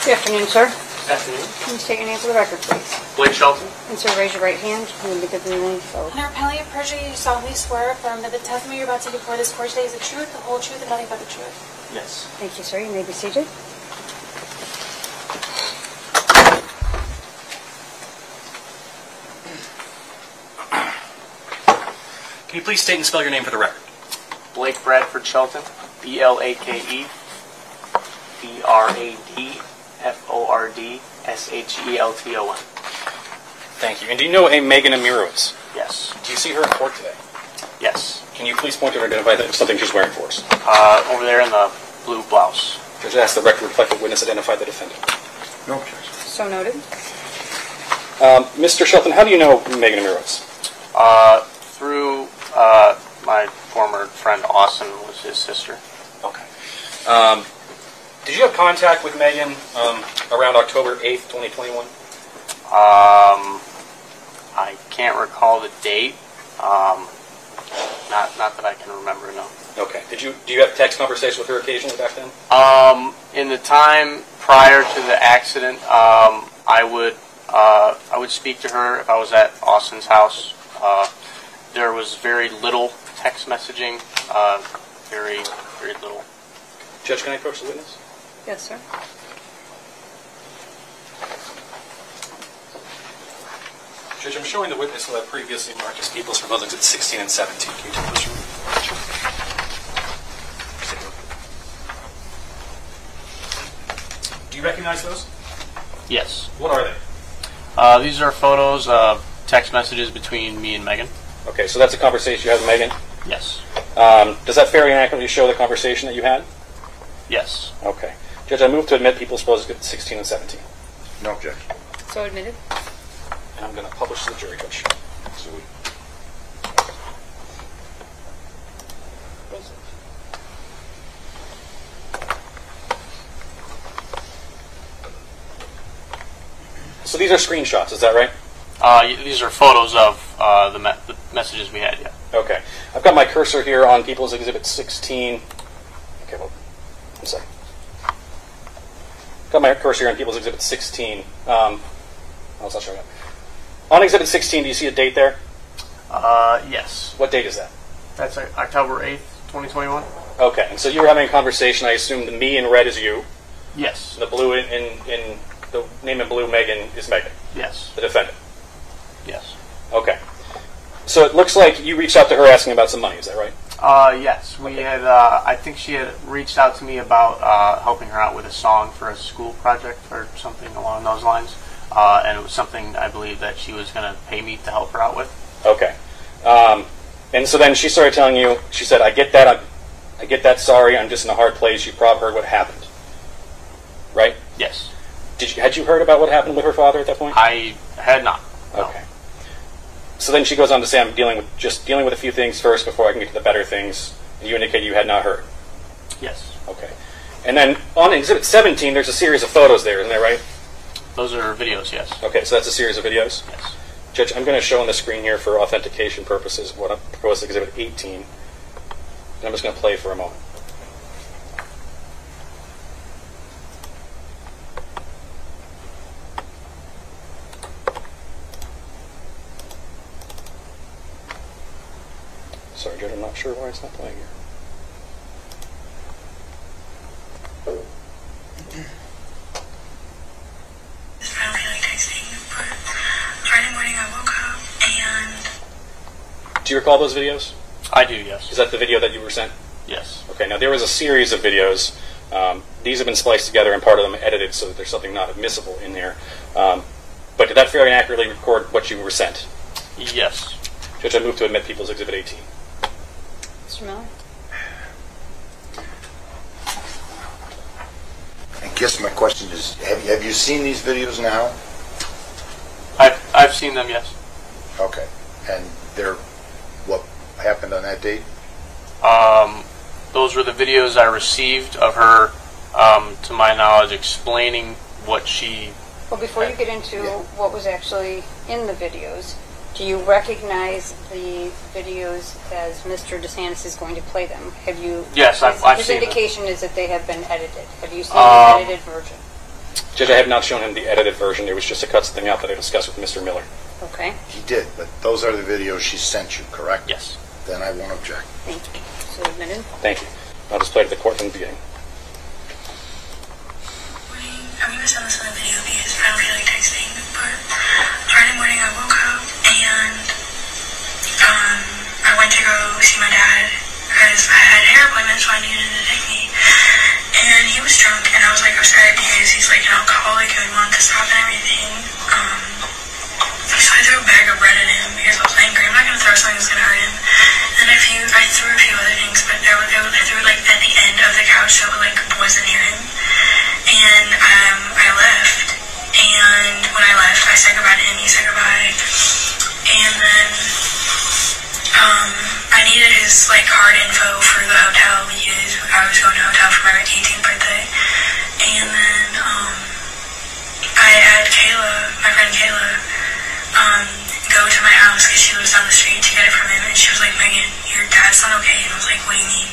Good afternoon, sir. Good afternoon. Can you state your name for the record, please? Blake Shelton. And sir, raise your right hand. You can give me the name. Under penalty of perjury, you solemnly swear affirm that the testimony you're about to give before this court today is the truth, the whole truth, and nothing but the truth. Yes. Thank you, sir. You may be seated. Can you please state and spell your name for the record? Blake Bradford Shelton, B L A K E B R A D F O R D S H E L T O N. Thank you. And do you know a Megan Imirowicz? Yes. Do you see her in court today? Yes. Can you please point to her and identify that something she's wearing for us? Uh, over there in the blue blouse. Judge, ask the record to reflect the witness identify the defendant. No objection. So noted. Um, Mister Shelton, how do you know Megan Imirowicz? Uh, through... Uh, my former friend Austin was his sister. Okay. Um, did you have contact with Megan um, around October eighth, twenty twenty-one? Um, I can't recall the date. Um, not not that I can remember. No. Okay. Did you do you have text conversations with her occasionally back then? Um, in the time prior to the accident, um, I would uh, I would speak to her if I was at Austin's house. Uh, There was very little text messaging, uh, very, very little. Judge, can I approach the witness? Yes, sir. Judge, I'm showing the witness what I previously marked as people's proposals at sixteen and seventeen. Can you take those from me? Sure. Do you recognize those? Yes. What are they? Uh, these are photos of text messages between me and Megan. Okay, so that's a conversation you had with Megan? Yes. Um, does that fairly accurately show the conversation that you had? Yes. Okay. Judge, I move to admit people's proposals at sixteen and seventeen. No objection. So admitted. And I'm going to publish to the jury, Judge. So we... So these are screenshots, is that right? Uh, these are photos of uh, the, me the messages we had, yeah. Okay. I've got my cursor here on People's Exhibit sixteen. Okay, well, I'm sorry. I've got my cursor here on People's Exhibit sixteen. Um, oh, it's not showing up. On Exhibit sixteen, do you see a date there? Uh, yes. What date is that? That's October eighth, twenty twenty-one. Okay, and so you were having a conversation. I assume the me in red is you. Yes. And the blue in, in, in the name in blue, Megan, is Megan. Yes. The defendant. Yes. Okay. So it looks like you reached out to her asking about some money. Is that right? Uh, yes. We okay. had. Uh, I think she had reached out to me about uh, helping her out with a song for a school project or something along those lines, uh, and it was something I believe that she was going to pay me to help her out with. Okay. Um, and so then she started telling you. She said, "I get that. I'm, I get that. Sorry, I'm just in a hard place." You probably heard what happened, right? Yes. Did you? Had you heard about what happened with her father at that point? I had not. No. Okay. So then she goes on to say, I'm dealing with just dealing with a few things first before I can get to the better things. You indicated you had not heard. Yes. Okay. And then on Exhibit seventeen, there's a series of photos there, isn't that right? Those are videos, yes. Okay, so that's a series of videos? Yes. Judge, I'm going to show on the screen here for authentication purposes what I proposed Exhibit eighteen. And I'm just going to play for a moment. Sorry, Judge, I'm not sure why it's not playing here. It's probably like texting, but Friday morning I woke up and... Do you recall those videos? I do, yes. Is that the video that you were sent? Yes. Okay, now there was a series of videos. Um, these have been spliced together and part of them edited so that there's something not admissible in there. Um, but did that fairly accurately record what you were sent? Yes. Judge, I move to admit People's Exhibit eighteen. Mister Miller? I guess my question is, have you, have you seen these videos now? I've, I've seen them, yes. Okay. And they're what happened on that date? Um, those were the videos I received of her, um, to my knowledge, explaining what she... Well, before had, you get into yeah. what was actually in the videos... Do you recognize the videos as Mister DeSantis is going to play them? Have you? Yes, I've, his, I've his seen. His indication them. Is that they have been edited. Have you seen um, the edited version? Did I have not shown him the edited version? It was just a cuts thing out that I discussed with Mister Miller. Okay. He did, but those are the videos she sent you, correct? Yes. Then I won't object. Thank you. So admitted. Thank you. I'll display to the court in the beginning. Morning. I'm going to send this on a video because I don't feel like texting, but Friday morning I woke up and um, I went to go see my dad because I had a hair appointment, so I needed him to take me. And he was drunk, and I was like upset because he's like an alcoholic and we wanted to stop and everything. Um, so I threw a bag of bread at him because I was angry. I'm not going to throw something that's going to hurt him. And a few, I threw a few other things, but I, I threw like at the end of the couch so it like wasn't near him. And um, I left. And when I left, I said goodbye to him. He said goodbye. And then um, I needed his like card info for the hotel because I was going to a hotel for my eighteenth birthday. And then um, I had Kayla, my friend Kayla, um, go to my house because she lives down the street to get it from him, and she was like, Megan, your dad's not okay. And I was like, what do you mean?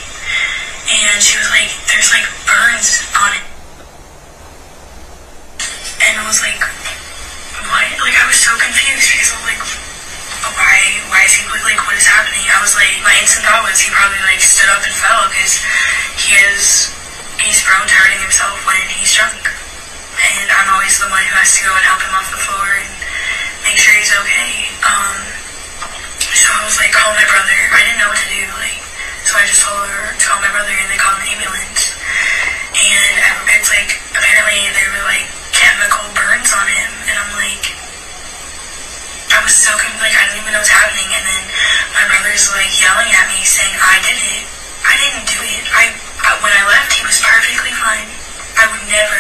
And she was like, there's like burns on it. And I was like, what? Like, I was so confused because I was like, oh, why, why is he, like, what is happening? I was like, my instant thought was he probably like stood up and fell because he is, he's prone to hurting himself when he's drunk. And I'm always the one who has to go and help him off the floor and make sure he's okay. Um, so I was like, call my brother. I didn't know what to do, like, so I just told her to call my brother, and they called an ambulance. And it's like, apparently there were like chemical burns on him, and I'm like, I was so con- like, I didn't even know what's happening. And then my brother's like yelling at me saying, I did it. I didn't do it. I, I when I left, he was perfectly fine. I would never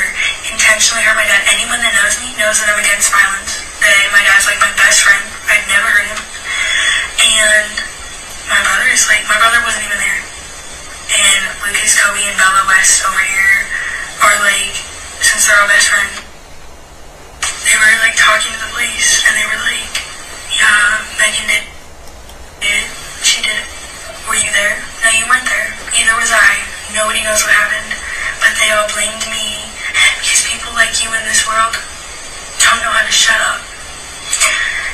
intentionally hurt my dad. Anyone that knows me knows that I'm against violence. That my dad's like my best friend. I'd never hurt him. And my brother's like, my brother wasn't even there. And Lucas, Kobe, and Bella West over here are like, since they're all best friends, they were like talking to the police, and they were like, yeah, Megan did it. She did it. Were you there? No, you weren't there. Neither was I. Nobody knows what happened. But they all blamed me because people like you in this world don't know how to shut up.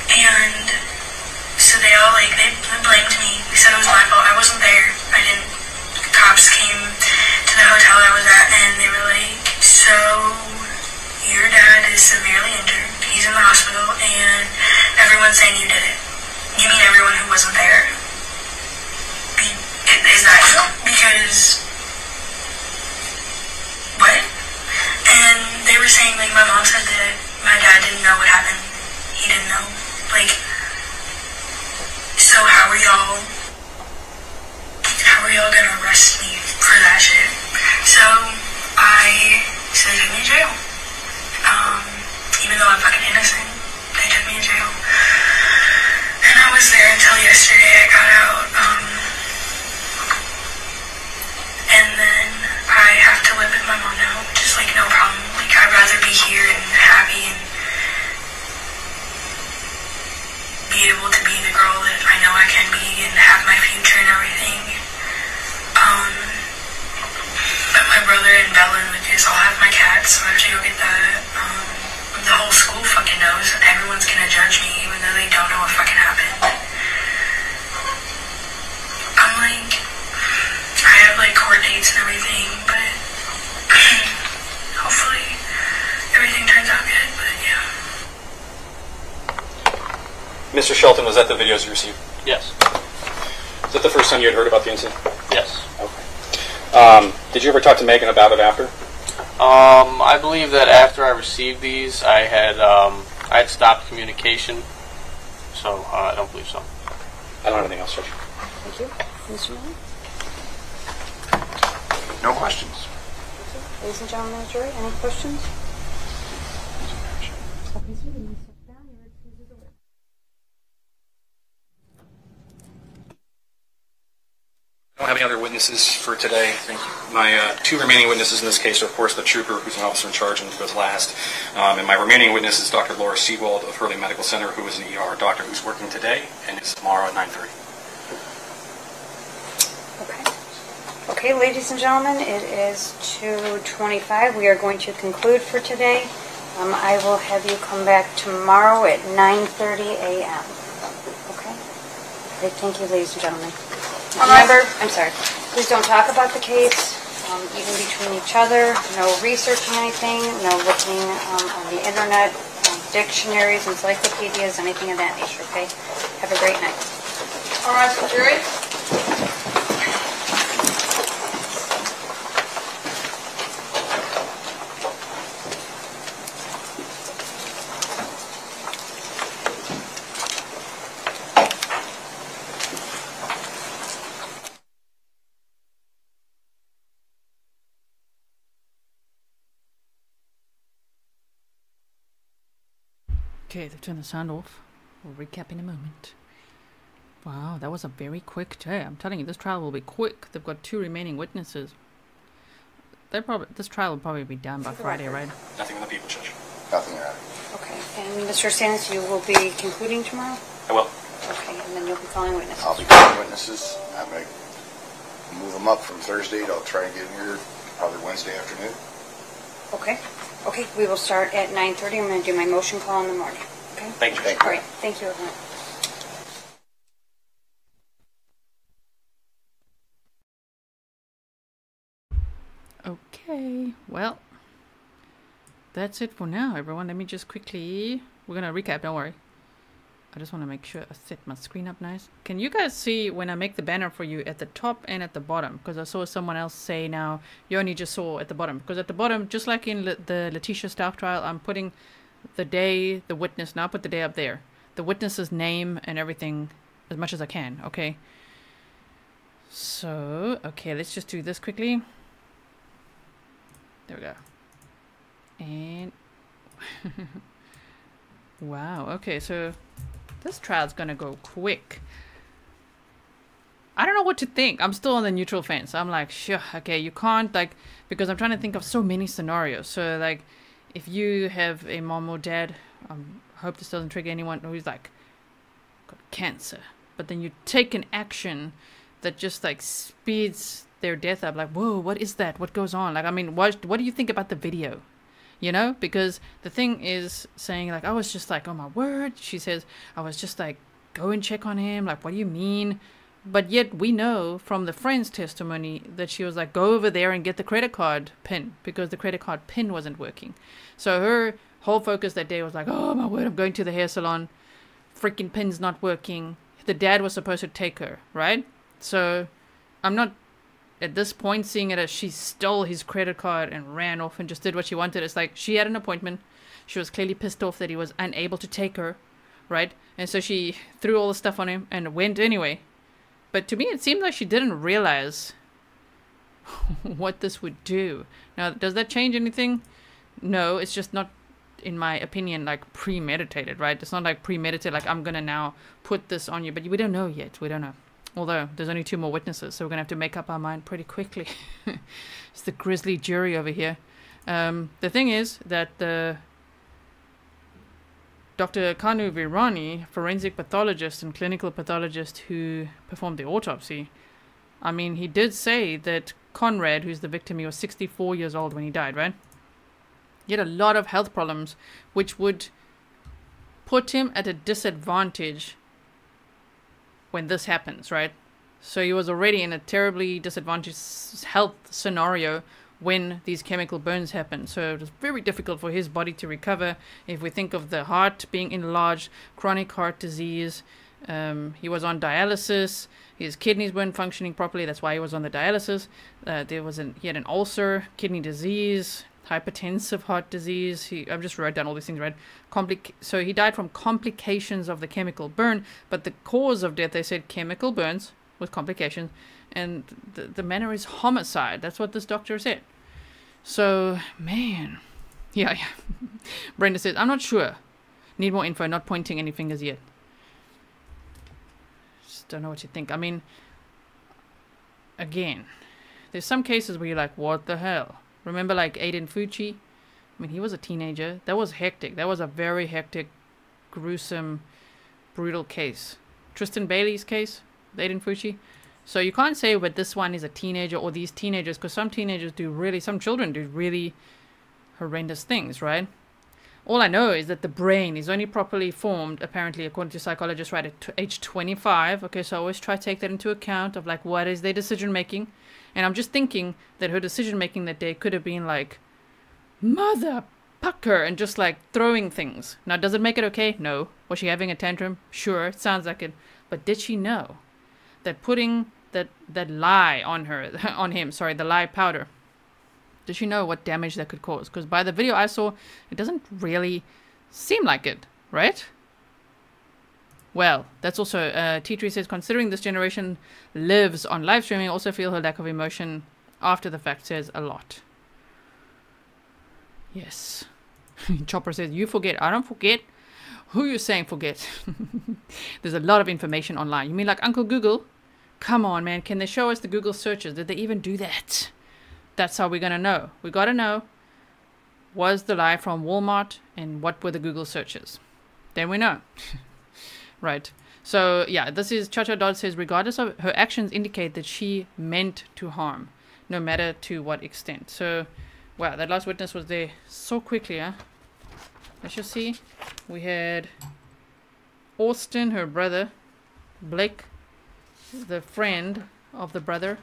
And so they all, like, they blamed me. They said it was my fault. I wasn't there. I didn't. Cops came to the hotel I was at, and they were like, so your dad is severely injured. He's in the hospital, and everyone's saying you did it. You mean everyone who wasn't there? Is that true? Because... what? And they were saying, like, my mom said that my dad didn't know what happened. He didn't know. Like, so how are y'all, how are y'all gonna arrest me for that shit? So I said, take me to jail. Um, even though I'm fucking innocent, they took me to jail. And I was there until yesterday. I got out, um, and then I have to live with my mom now, which is like no problem. Like, I'd rather be here and happy and be able to be the girl that I know I can be and have my future and everything. Um, but my brother and Bella and Lucas all have my cats, so I have to go get that. Um, the whole school fucking knows. Everyone's gonna judge me, even though they don't know what fucking happened. I'm like, I have like court dates and everything, but hopefully everything turns out good. But yeah. Mister Shelton, was that the videos you received? Yes. Is that the first time you had heard about the incident? Yes. Okay. Um, did you ever talk to Megan about it after? Um, I believe that after I received these, I had um, I had stopped communication, so uh, I don't believe so. I don't have anything else, Judge. Thank you. Mister Miller? No questions. Ladies and gentlemen of the jury, any questions? I don't have any other witnesses for today. Thank you. My uh, two remaining witnesses in this case are, of course, the trooper, who's an officer in charge and goes last. Um, and my remaining witness is Doctor Laura Siewald of Hurley Medical Center, who is an E R doctor who's working today and is tomorrow at nine thirty. Okay. Okay, ladies and gentlemen, it is two twenty-five. We are going to conclude for today. Um, I will have you come back tomorrow at nine thirty a m Okay? Okay, thank you, ladies and gentlemen. Remember, I'm sorry, please don't talk about the case, um, even between each other, no researching anything, no looking um, on the internet, um, dictionaries, encyclopedias, anything of that nature, okay? Have a great night. All right, so jury. Okay, they've turned the sound off. We'll recap in a moment. Wow, that was a very quick day. I'm telling you, this trial will be quick. They've got two remaining witnesses. They probably this trial will probably be done by Friday, right? Nothing on the people, Judge. Nothing around. Okay, and Mister Sands, you will be concluding tomorrow? I will. Okay, and then you'll be calling witnesses. I'll be calling witnesses. I'm going to move them up from Thursday. I'll try and get them here probably Wednesday afternoon. Okay. Okay, we will start at nine thirty. I'm going to do my motion call in the morning. Okay? Thank you. All right. Thank you, everyone. Okay. Well, that's it for now, everyone. Let me just quickly... We're going to recap. Don't worry. I just want to make sure I set my screen up nice. Can you guys see when I make the banner for you at the top and at the bottom? Because I saw someone else say now, you only just saw at the bottom. Because at the bottom, just like in Le the Letitia Staff trial, I'm putting the day, the witness, now put the day up there. The witness's name and everything as much as I can, okay? So, okay, let's just do this quickly. There we go. And... wow, okay, so... This trial's gonna go quick. I don't know what to think. I'm still on the neutral fence. I'm like, sure, okay, you can't, like, because I'm trying to think of so many scenarios. So, like, if you have a mom or dad, I um, hope this doesn't trigger anyone who's, like, got cancer. But then you take an action that just, like, speeds their death up. Like, whoa, what is that? What goes on? Like, I mean, what, what do you think about the video? You know, because the thing is saying, like, I was just like, oh my word. She says, I was just like, go and check on him. Like, what do you mean? But yet we know from the friend's testimony that she was like, go over there and get the credit card pin because the credit card pin wasn't working. So her whole focus that day was like, oh my word, I'm going to the hair salon. Freaking pin's not working. The dad was supposed to take her, right? So I'm not... at this point, seeing it as she stole his credit card and ran off and just did what she wanted. It's like she had an appointment. She was clearly pissed off that he was unable to take her, right? And so she threw all the stuff on him and went anyway. But to me, it seemed like she didn't realize what this would do. Now, does that change anything? No, it's just not, in my opinion, like premeditated, right? It's not like premeditated, like I'm going to now put this on you. But we don't know yet. We don't know. Although, there's only two more witnesses, so we're going to have to make up our mind pretty quickly. It's the grisly jury over here. Um, the thing is that the Doctor Kanu Virani, forensic pathologist and clinical pathologist who performed the autopsy, I mean, he did say that Konrad, who's the victim, he was sixty-four years old when he died, right? He had a lot of health problems, which would put him at a disadvantage when this happens, right? So he was already in a terribly disadvantaged health scenario when these chemical burns happen. So it was very difficult for his body to recover. If we think of the heart being enlarged, chronic heart disease, um, he was on dialysis, his kidneys weren't functioning properly, that's why he was on the dialysis. Uh, there was an, he had an ulcer, kidney disease, hypertensive heart disease. He, I've just wrote down all these things, right? Complic so he died from complications of the chemical burn, but the cause of death, they said chemical burns with complications, and the, the manner is homicide. That's what this doctor said. So, man. Yeah, yeah. Brenda says, I'm not sure. Need more info, not pointing any fingers yet. Just don't know what you think. I mean, again, there's some cases where you're like, what the hell? Remember, like, Aiden Fucci? I mean, he was a teenager. That was hectic. That was a very hectic, gruesome, brutal case. Tristan Bailey's case, Aiden Fucci. So you can't say but this one is a teenager or these teenagers, because some teenagers do really, some children do really horrendous things, right? All I know is that the brain is only properly formed, apparently, according to psychologists, right, at age twenty-five. Okay, so I always try to take that into account of, like, what is their decision-making. And I'm just thinking that her decision-making that day could have been, like, mother pucker, and just, like, throwing things. Now, does it make it okay? No. Was she having a tantrum? Sure, it sounds like it. But did she know that putting that, that lye on her, on him, sorry, the lye powder, did she know what damage that could cause? Because by the video I saw, it doesn't really seem like it, right? Well, that's also, uh, T three says, considering this generation lives on live streaming, also feel her lack of emotion after the fact says a lot. Yes. Chopper says, you forget. I don't forget. Who you saying forget? There's a lot of information online. You mean like Uncle Google? Come on, man. Can they show us the Google searches? Did they even do that? That's how we're going to know. We got to know, was the lie from Walmart and what were the Google searches? Then we know. Right. So, yeah, this is Chacha Dodd says, regardless of her actions indicate that she meant to harm, no matter to what extent. So, wow, that last witness was there so quickly, huh? Let's just see. We had Austin, her brother, Blake, the friend of the brother,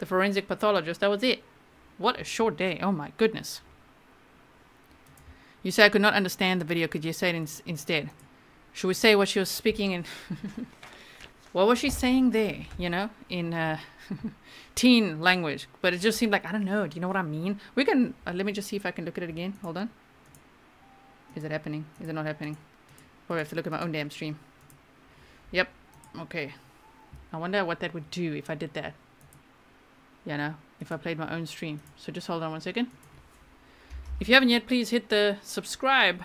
the forensic pathologist. That was it. What a short day. Oh my goodness. You say I could not understand the video. Could you say it in instead? Should we say what she was speaking in? What was she saying there? You know, in uh, teen language. But it just seemed like, I don't know. Do you know what I mean? We can, uh, let me just see if I can look at it again. Hold on. Is it happening? Is it not happening? Probably have to look at my own damn stream. Yep. Okay. I wonder what that would do if I did that. Yeah, no, if I played my own stream. So just hold on one second. If you haven't yet, please hit the subscribe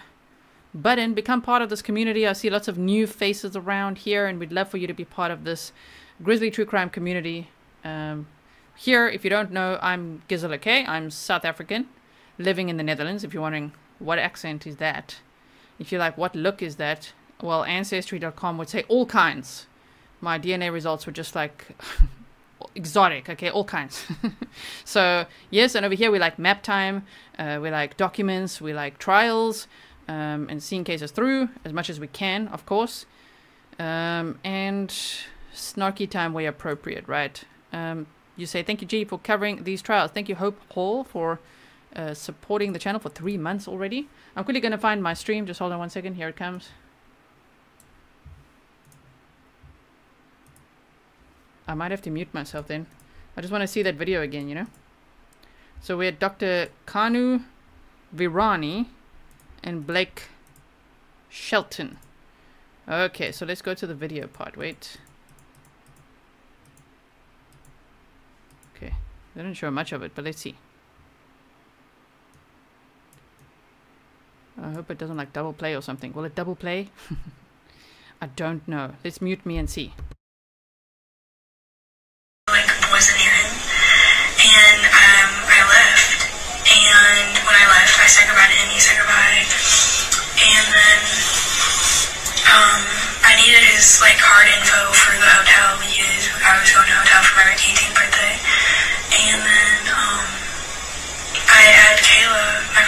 button. Become part of this community. I see lots of new faces around here, and we'd love for you to be part of this Grizzly True Crime community. Um, here, if you don't know, I'm Gizela K. I'm South African, living in the Netherlands. If you're wondering what accent is that, if you're like, what look is that? Well, Ancestry dot com would say all kinds. My D N A results were just like... exotic, okay, all kinds. So yes, and over here we like map time, uh, we like documents, we like trials, um, and seeing cases through as much as we can, of course, um, and snarky time where appropriate, right? Um, you say thank you G for covering these trials, thank you Hope Hall for uh, supporting the channel for three months already. I'm quickly gonna find my stream, just hold on one second, here it comes. I might have to mute myself then. I just want to see that video again, you know? So we had Doctor Kanu Virani and Blake Shelton. Okay, so let's go to the video part. Wait. Okay. They didn't show much of it, but let's see. I hope it doesn't like double play or something. Will it double play? I don't know. Let's mute me and see. I said goodbye to him, he said goodbye, and then um, I needed his like card info for the hotel we used. I was going to a hotel for my eighteenth birthday, and then um, I had Kayla. My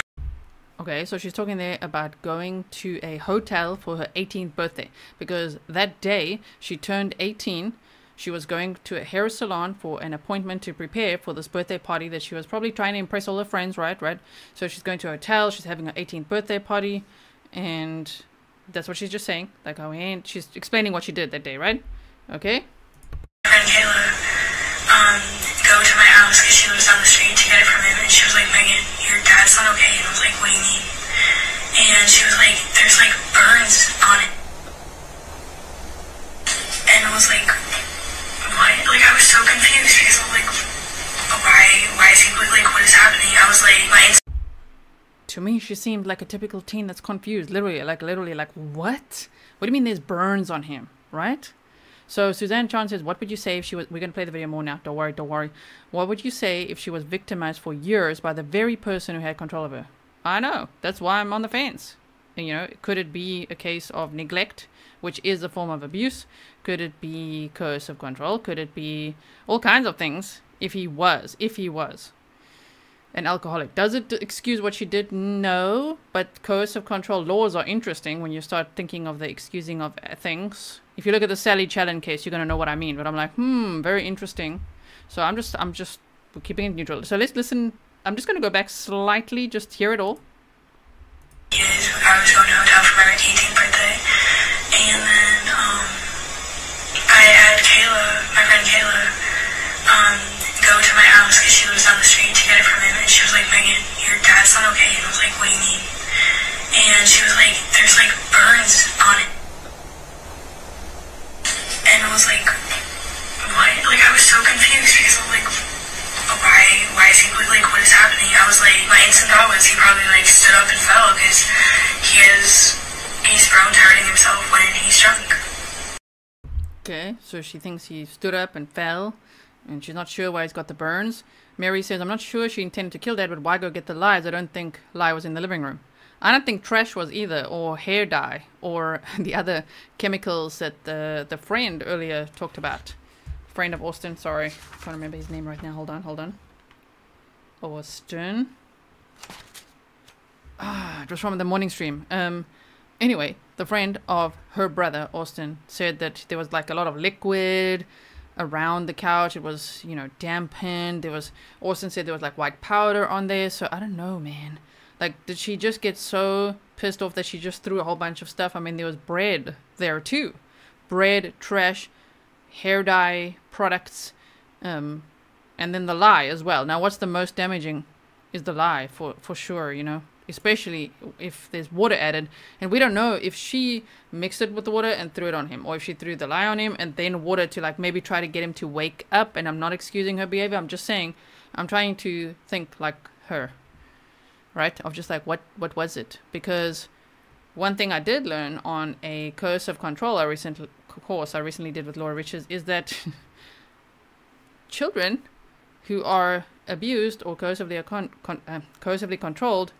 okay, so she's talking there about going to a hotel for her eighteenth birthday, because that day she turned eighteen. She was going to a hair salon for an appointment to prepare for this birthday party that she was probably trying to impress all her friends, right? Right. So she's going to a hotel. She's having her eighteenth birthday party. And that's what she's just saying. Like, how ain't. She's explaining what she did that day, right? Okay. My friend Kayla, um, go to my house because she was on the street to get it from him. And she was like, Megan, your dad's not okay. And I was like, what do you mean? And she was like, there's like burns on it. And I was like... Like, I was so confused because I'm like, why, why is he, like, what is happening? I was like, my... To me, she seemed like a typical teen that's confused. Literally, like, literally, like, what? What do you mean there's burns on him, right? So, Suzanne Chan says, what would you say if she was... We're going to play the video more now. Don't worry, don't worry. What would you say if she was victimized for years by the very person who had control of her? I know. That's why I'm on the fence. You know, could it be a case of neglect, which is a form of abuse? Could it be coercive control? Could it be all kinds of things? If he was, if he was an alcoholic, does it excuse what she did? No, but coercive control laws are interesting when you start thinking of the excusing of things. If you look at the Sally Challen case, you're gonna know what I mean. But I'm like, hmm, very interesting. So I'm just, I'm just keeping it neutral. So let's listen. I'm just gonna go back slightly, just hear it all. I was going to a hotel for my eighteenth birthday, and then um, I had Kayla, my friend Kayla, um, go to my house because she was on the street to get it from him, and she was like, "Megan, your dad's not okay," and I was like, "What do you mean?" And she was like, "There's like burns on it," and I was like, "What?" Like, I was so confused because I'm like, why, why is he, like, what is happening? I was like, my instant thought was he probably, like, stood up and fell because he is, he's prone to hurting himself when he's drunk. Okay, so she thinks he stood up and fell, and she's not sure why he's got the burns. Mary says, I'm not sure she intended to kill Dad, but why go get the lies? I don't think lye was in the living room. I don't think trash was either, or hair dye, or the other chemicals that the, the friend earlier talked about. Friend of Austin, sorry. I can't remember his name right now. Hold on, hold on. Austin. Ah, it was from the morning stream. Um, anyway, the friend of her brother, Austin, said that there was like a lot of liquid around the couch. It was, you know, dampened. There was, Austin said there was like white powder on there. So I don't know, man. Like, did she just get so pissed off that she just threw a whole bunch of stuff? I mean, there was bread there too. Bread, trash, hair dye products, um, and then the lye as well. Now, what's the most damaging is the lye for, for sure, you know, especially if there's water added. And we don't know if she mixed it with the water and threw it on him, or if she threw the lye on him and then water to, like, maybe try to get him to wake up. And I'm not excusing her behavior. I'm just saying, I'm trying to think like her, right? Of just like, what, what was it? Because one thing I did learn on a coercive control I recently... course I recently did with Laura Richards is that children who are abused or coercively, con con uh, coercively controlled,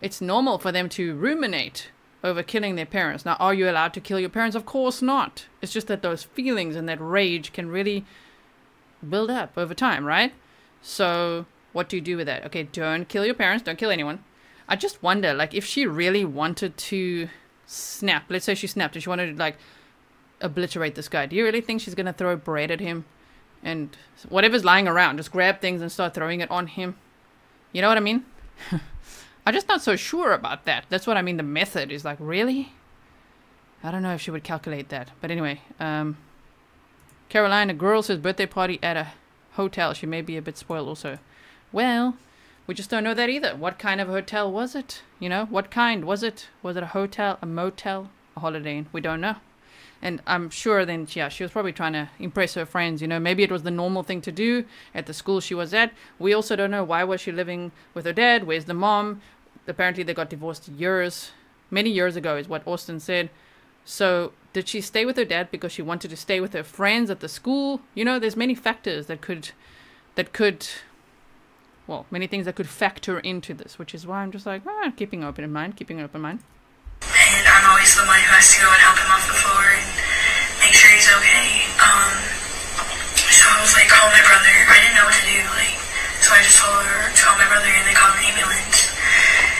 it's normal for them to ruminate over killing their parents. Now, are you allowed to kill your parents? Of course not. It's just that those feelings and that rage can really build up over time, right? So what do you do with that? Okay, don't kill your parents, don't kill anyone. I just wonder, like, if she really wanted to snap, let's say she snapped and she wanted to, like, obliterate this guy, do you really think she's gonna throw bread at him and whatever's lying around, just grab things and start throwing it on him? You know what I mean? I'm just not so sure about that. That's what I mean, the method is like, really, I don't know if she would calculate that. But anyway, um Carolina girl says birthday party at a hotel, she may be a bit spoiled also. Well, we just don't know that either. What kind of hotel was it? You know, what kind was it? Was it a hotel, a motel, a Holiday Inn? We don't know. And I'm sure then, yeah, she was probably trying to impress her friends, you know. Maybe it was the normal thing to do at the school she was at. We also don't know, why was she living with her dad? Where's the mom? Apparently they got divorced years, many years ago is what Austin said. So did she stay with her dad because she wanted to stay with her friends at the school? You know, there's many factors that could, that could, well, many things that could factor into this, which is why I'm just like, ah, keeping open in mind, keeping an open mind. And I'm always the one who has to go and help him off the floor and make sure he's okay. Um, so I was like, call my brother. I didn't know what to do, like, so I just told her to call my brother, and they called an ambulance.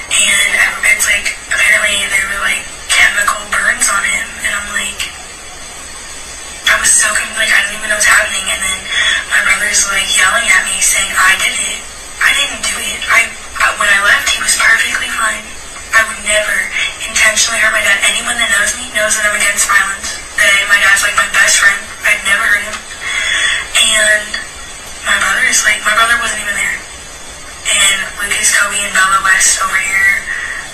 And it's like, apparently there were like chemical burns on him, and I'm like, I was so confused, like, I didn't even know what's happening. And then my brother's like yelling at me, saying, I did it. I didn't do it. I, I when I left, he was perfectly fine. I would never intentionally hurt my dad. Anyone that knows me knows that I'm against violence. That my dad's like my best friend. I'd never hurt him. And my brother is like, my brother wasn't even there. And Lucas, Kobe, and Bella West over here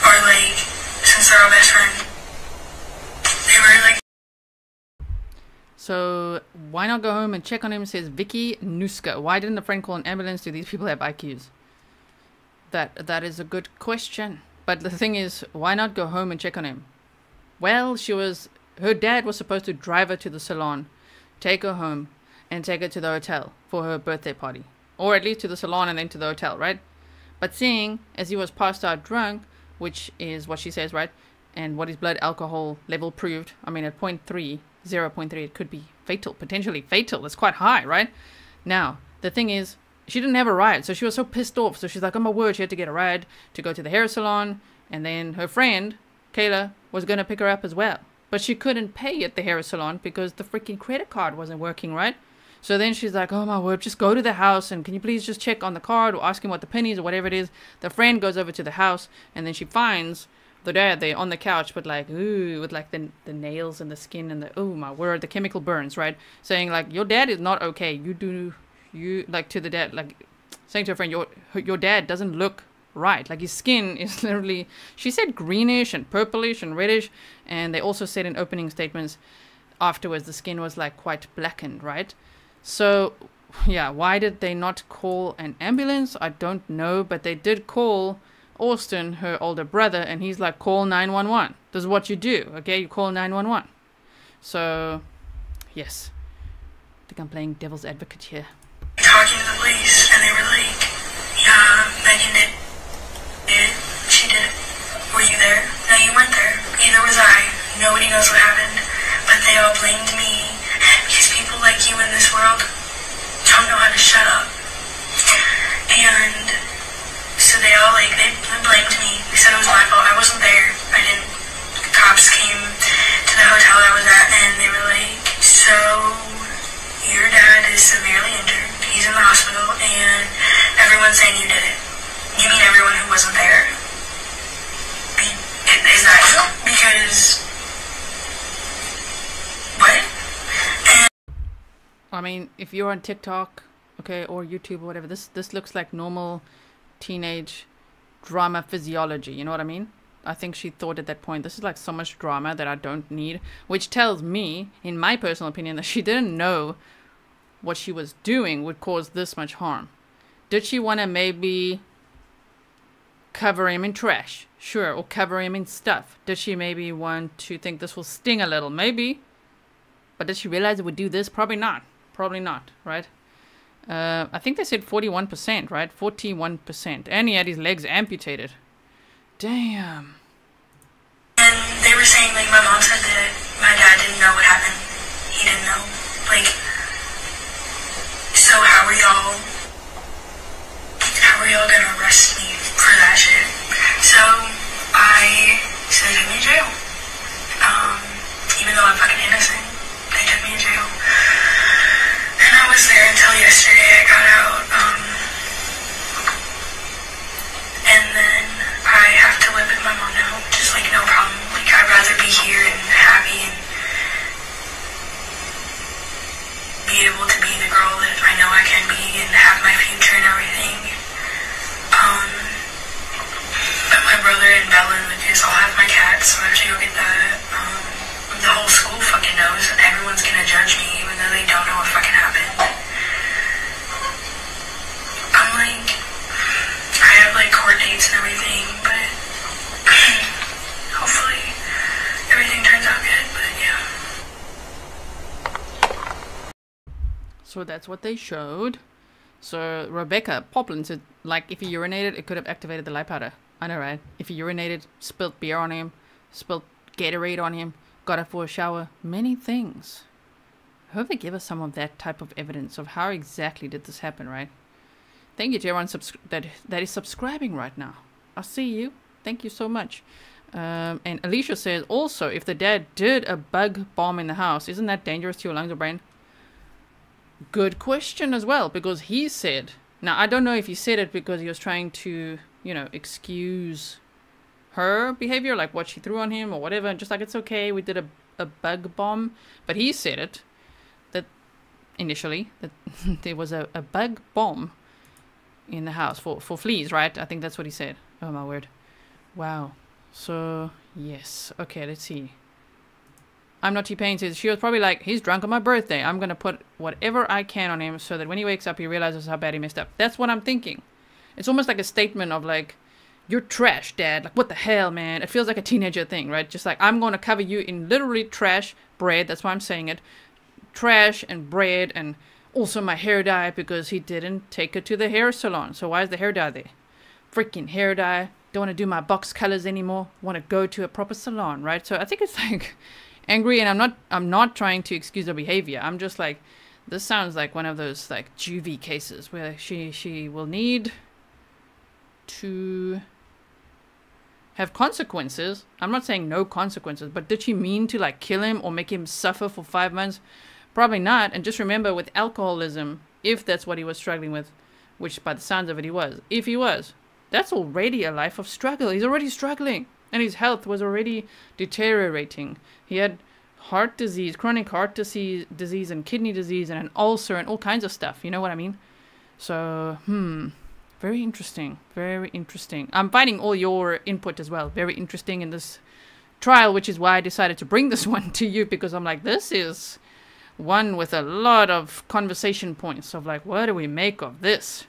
are like, since they're our best friend, they were like. So why not go home and check on him? Says Vicky Nuska. Why didn't the friend call an ambulance? Do these people have I Qs? That that is a good question. But the thing is, why not go home and check on him? Well, she was, her dad was supposed to drive her to the salon, take her home, and take her to the hotel for her birthday party. Or at least to the salon and then to the hotel, right? But seeing as he was passed out drunk, which is what she says, right? And what his blood alcohol level proved. I mean, at zero point three, zero point three, it could be fatal, potentially fatal. That's quite high, right? Now, the thing is, she didn't have a ride, so she was so pissed off. So she's like, oh my word, she had to get a ride to go to the hair salon. And then her friend, Kayla, was going to pick her up as well. But she couldn't pay at the hair salon because the freaking credit card wasn't working, right? So then she's like, oh my word, just go to the house and can you please just check on the card or ask him what the penny is or whatever it is. The friend goes over to the house and then she finds the dad there on the couch, but like, ooh, with like the, the nails and the skin and the, oh my word, the chemical burns, right? Saying like, your dad is not okay. You do, you, like to the dad, like saying to her friend, your, your dad doesn't look right. Like his skin is literally, she said greenish and purplish and reddish. And they also said in opening statements afterwards, the skin was like quite blackened, right? So, yeah, why did they not call an ambulance? I don't know, but they did call Austin, her older brother, and he's like, call nine one one. This is what you do, okay? You call nine one one. So, yes. I think I'm playing devil's advocate here. Talking to the police, and they were like, yeah, Megan did it. She did it. Were you there? No, you weren't there. Neither was I. Nobody knows what happened, but they all blamed me. Because people like you in this world don't know how to shut up. And so they all, like, they blamed me. They said it was my fault. I wasn't there. I didn't. The cops came to the hotel I was at, and they were like, so your dad is severely injured. He's in the hospital, and everyone's saying you did it. You mean everyone who wasn't there? Is that because... what? I mean, if you're on TikTok, okay, or YouTube or whatever, this this looks like normal teenage drama physiology, you know what I mean? I think she thought at that point, this is like so much drama that I don't need, which tells me, in my personal opinion, that she didn't know what she was doing would cause this much harm. Did she want to maybe cover him in trash? Sure, or cover him in stuff. Did she maybe want to think this will sting a little? Maybe. But did she realize it would do this? Probably not. Probably not, right? Uh, I think they said forty-one percent, right? forty-one percent. And he had his legs amputated. Damn. And they were saying, like, my mom said that my dad didn't know what happened. He didn't know. Like, so how are y'all, how are y'all gonna arrest me for that shit? So I said, take me to jail. Um, even though I'm fucking innocent, they took me to jail. And I was there until yesterday. I got out, um, and then I have to live with my mom now, just like no problem. Like I'd rather be here and happy and be able to be the girl that I know I can be and have my future and everything. Um, but my brother and Bella and Lucas all have my cats, so I have to go get that. Um, The whole school fucking knows, and everyone's gonna judge me even though they don't know what fucking happened. I'm like, I have like court dates and everything, but hopefully everything turns out good, but yeah. So that's what they showed. So Rebecca Poplin said, like, if he urinated, it could have activated the light powder. I know, right? If he urinated, spilled beer on him, spilled Gatorade on him, got up for a shower, many things. I hope they give us some of that type of evidence of how exactly did this happen, right? Thank you to everyone that, that is subscribing right now. I'll see you. Thank you so much. Um, and Alicia says, also, if the dad did a bug bomb in the house, isn't that dangerous to your lungs or brain? Good question as well, because he said, now I don't know if he said it because he was trying to, you know, excuse her behavior, like what she threw on him or whatever, and just like, it's okay, we did a, a bug bomb. But he said it, that initially, that there was a, a bug bomb in the house for, for fleas, right? I think that's what he said. Oh my word. Wow. So, yes. Okay, let's see. I'm Not T-Pain says, she was probably like, he's drunk on my birthday. I'm going to put whatever I can on him so that when he wakes up, he realizes how bad he messed up. That's what I'm thinking. It's almost like a statement of like, you're trash, Dad. Like, what the hell, man? It feels like a teenager thing, right? Just like, I'm going to cover you in literally trash, bread. That's why I'm saying it. Trash and bread and also my hair dye because he didn't take her to the hair salon. So why is the hair dye there? Freaking hair dye Don't want to do my box colors anymore. Want to go to a proper salon, right? So I think it's like angry, and I'm not I'm not trying to excuse her behavior. I'm just like, this sounds like one of those like juvie cases where she she will need to have consequences. I'm not saying no consequences, but did she mean to like kill him or make him suffer for five months? Probably not. And just remember, with alcoholism, if that's what he was struggling with, which by the sounds of it he was, if he was, that's already a life of struggle. He's already struggling, and his health was already deteriorating. He had heart disease, chronic heart disease, disease and kidney disease and an ulcer and all kinds of stuff. You know what I mean? So, hmm, very interesting. Very interesting. I'm finding all your input as well very interesting in this trial, which is why I decided to bring this one to you, because I'm like, this is one with a lot of conversation points of like, what do we make of this?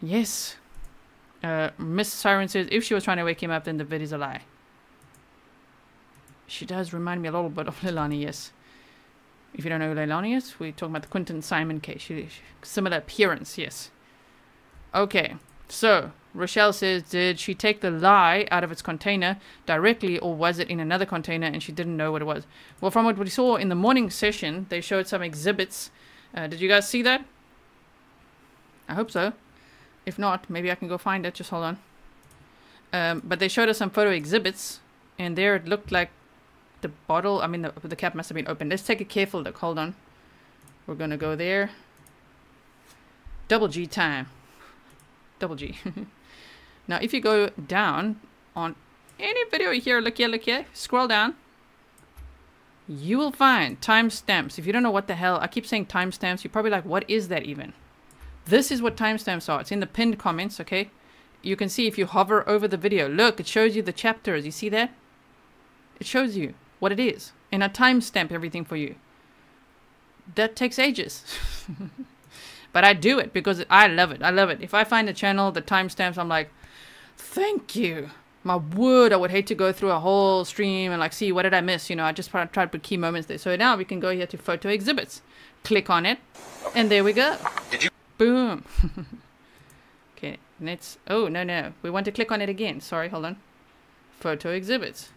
Yes. Uh, Miss Siren says, if she was trying to wake him up, then the vid is a lie. She does remind me a little bit of Leilani, yes. If you don't know who Leilani is, we're talking about the Quinton Simon case. She, she, similar appearance, yes. Okay, so Rochelle says, did she take the lie out of its container directly, or was it in another container and she didn't know what it was? Well, from what we saw in the morning session, they showed some exhibits. Uh, did you guys see that? I hope so. If not, maybe I can go find it. Just hold on. Um, but they showed us some photo exhibits, and there it looked like the bottle, I mean, the, the cap must have been open. Let's take a careful look. Hold on. We're going to go there. Double G time. Double G. Now, if you go down on any video here, look here, look here, scroll down, you will find timestamps. If you don't know what the hell, I keep saying timestamps. You're probably like, what is that even? This is what timestamps are. It's in the pinned comments, okay? You can see if you hover over the video. Look, it shows you the chapters. You see that? It shows you what it is. And I timestamp everything for you. That takes ages. But I do it because I love it. I love it. If I find a channel, the timestamps, I'm like, thank you. My word, I would hate to go through a whole stream and like, see, what did I miss? You know, I just tried to put key moments there. So now we can go here to photo exhibits. Click on it. And there we go. Did you? Boom. Okay, let's, oh, no, no. We want to click on it again. Sorry, hold on. Photo exhibits.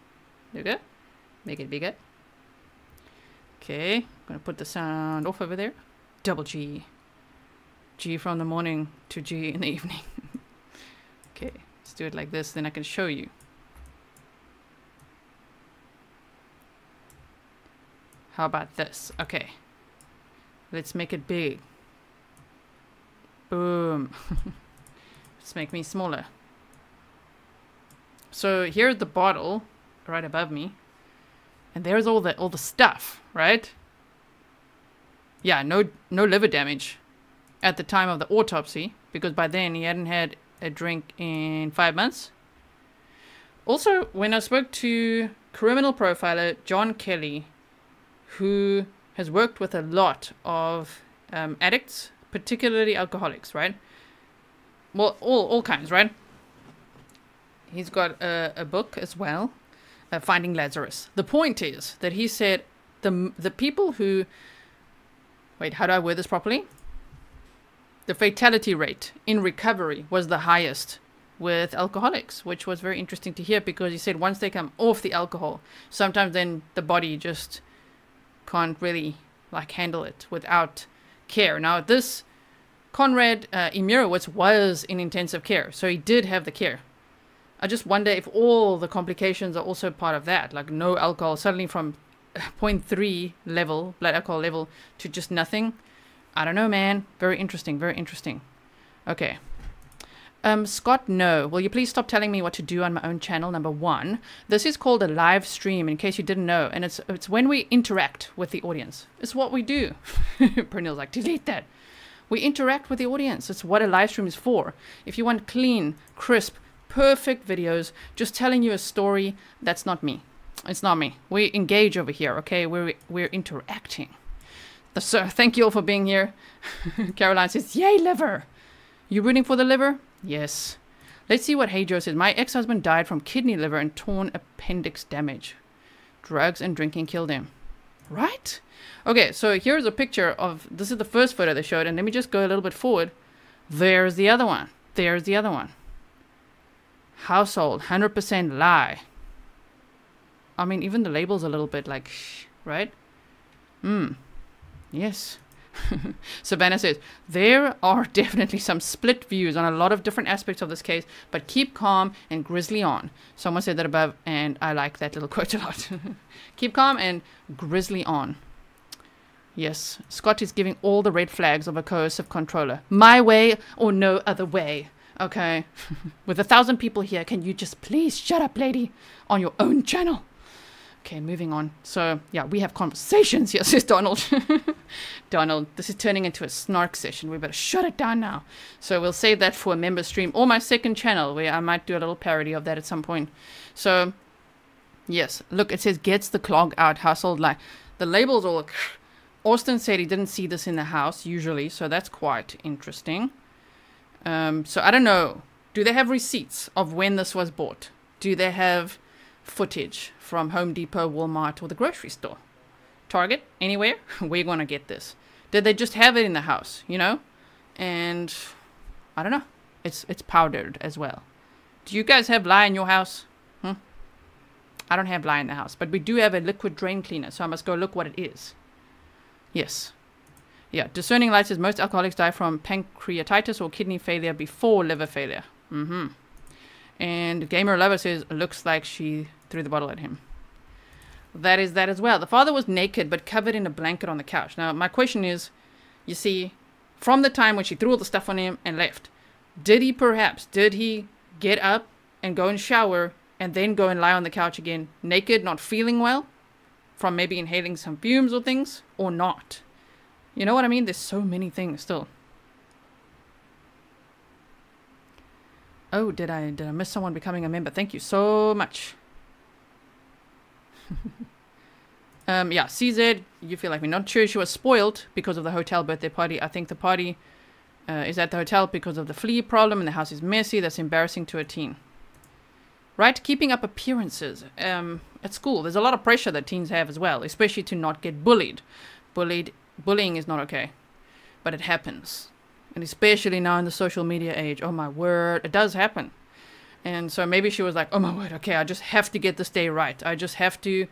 There we go. Make it bigger. Okay, I'm going to put the sound off over there. Double G. G from the morning to G in the evening. Okay, let's do it like this. Then I can show you. How about this? Okay. Let's make it big. Boom. Let's make me smaller. So here's the bottle right above me, and there's all the all the stuff, right? Yeah, no no liver damage at the time of the autopsy, because by then he hadn't had a drink in five months. Also, when I spoke to criminal profiler John Kelly, who has worked with a lot of um, addicts, particularly alcoholics, right? Well, all, all kinds, right? He's got a, a book as well, uh, Finding Lazarus. The point is that he said the, the people who... Wait, how do I word this properly? The fatality rate in recovery was the highest with alcoholics, which was very interesting to hear, because he said once they come off the alcohol, sometimes then the body just can't really like handle it without... care. Now this Konrad uh, Imirowicz was in intensive care, so he did have the care. I just wonder if all the complications are also part of that, like no alcohol, suddenly from zero point three level, blood alcohol level, to just nothing. I don't know, man. Very interesting, very interesting. Okay. Um, Scott, no. Will you please stop telling me what to do on my own channel, number one? This is called a live stream, in case you didn't know. And it's it's when we interact with the audience. It's what we do. Pernille's like, delete that. We interact with the audience. It's what a live stream is for. If you want clean, crisp, perfect videos, just telling you a story, that's not me. It's not me. We engage over here, okay? We're, we're interacting. So thank you all for being here. Caroline says, yay, liver. You rooting for the liver? Yes. Let's see what Hey Joe says. My ex-husband died from kidney, liver, and torn appendix damage. Drugs and drinking killed him. Right? Okay, so here's a picture of... This is the first photo they showed, and let me just go a little bit forward. There's the other one. There's the other one. household, one hundred percent lie. I mean, even the label's a little bit like, shh, right? Hmm. Yes. Savannah says, there are definitely some split views on a lot of different aspects of this case, but keep calm and grizzly on. Someone said that above, and I like that little quote a lot. Keep calm and grizzly on. Yes, Scott is giving all the red flags of a coercive controller. My way or no other way. Okay. With a thousand people here, can you just please shut up, lady, on your own channel? Okay, moving on. So, yeah, we have conversations here, says Donald. Donald, this is turning into a snark session. We better shut it down now. So we'll save that for a member stream or my second channel, where I might do a little parody of that at some point. So, yes. Look, it says, gets the clog out, household lie. The label's all... Austin said he didn't see this in the house, usually, so that's quite interesting. Um, so, I don't know. Do they have receipts of when this was bought? Do they have... footage from Home Depot, Walmart, or the grocery store, Target, anywhere? We're gonna get this. Did they just have it in the house, you know? And I don't know. It's it's powdered as well. Do you guys have lye in your house? Hmm? I don't have lye in the house, but we do have a liquid drain cleaner, so I must go look what it is. Yes. Yeah. Discerning Light says most alcoholics die from pancreatitis or kidney failure before liver failure. Mm-hmm. And Gamer Lover says, looks like she threw the bottle at him. That is that as well. The father was naked but covered in a blanket on the couch. Now, my question is, you see, from the time when she threw all the stuff on him and left, did he perhaps, did he get up and go and shower and then go and lie on the couch again, naked, not feeling well, from maybe inhaling some fumes or things, or not? You know what I mean? There's so many things still. Oh, did I did I miss someone becoming a member? Thank you so much. um, yeah, C Z, you feel like we're not sure she was spoiled because of the hotel birthday party. I think the party uh, is at the hotel because of the flea problem, and the house is messy. That's embarrassing to a teen. Right? Keeping up appearances um, at school. There's a lot of pressure that teens have as well, especially to not get bullied. Bullied, bullying is not okay, but it happens. And especially now in the social media age. Oh my word. It does happen. And so maybe she was like, oh my word. Okay, I just have to get this day right. I just have to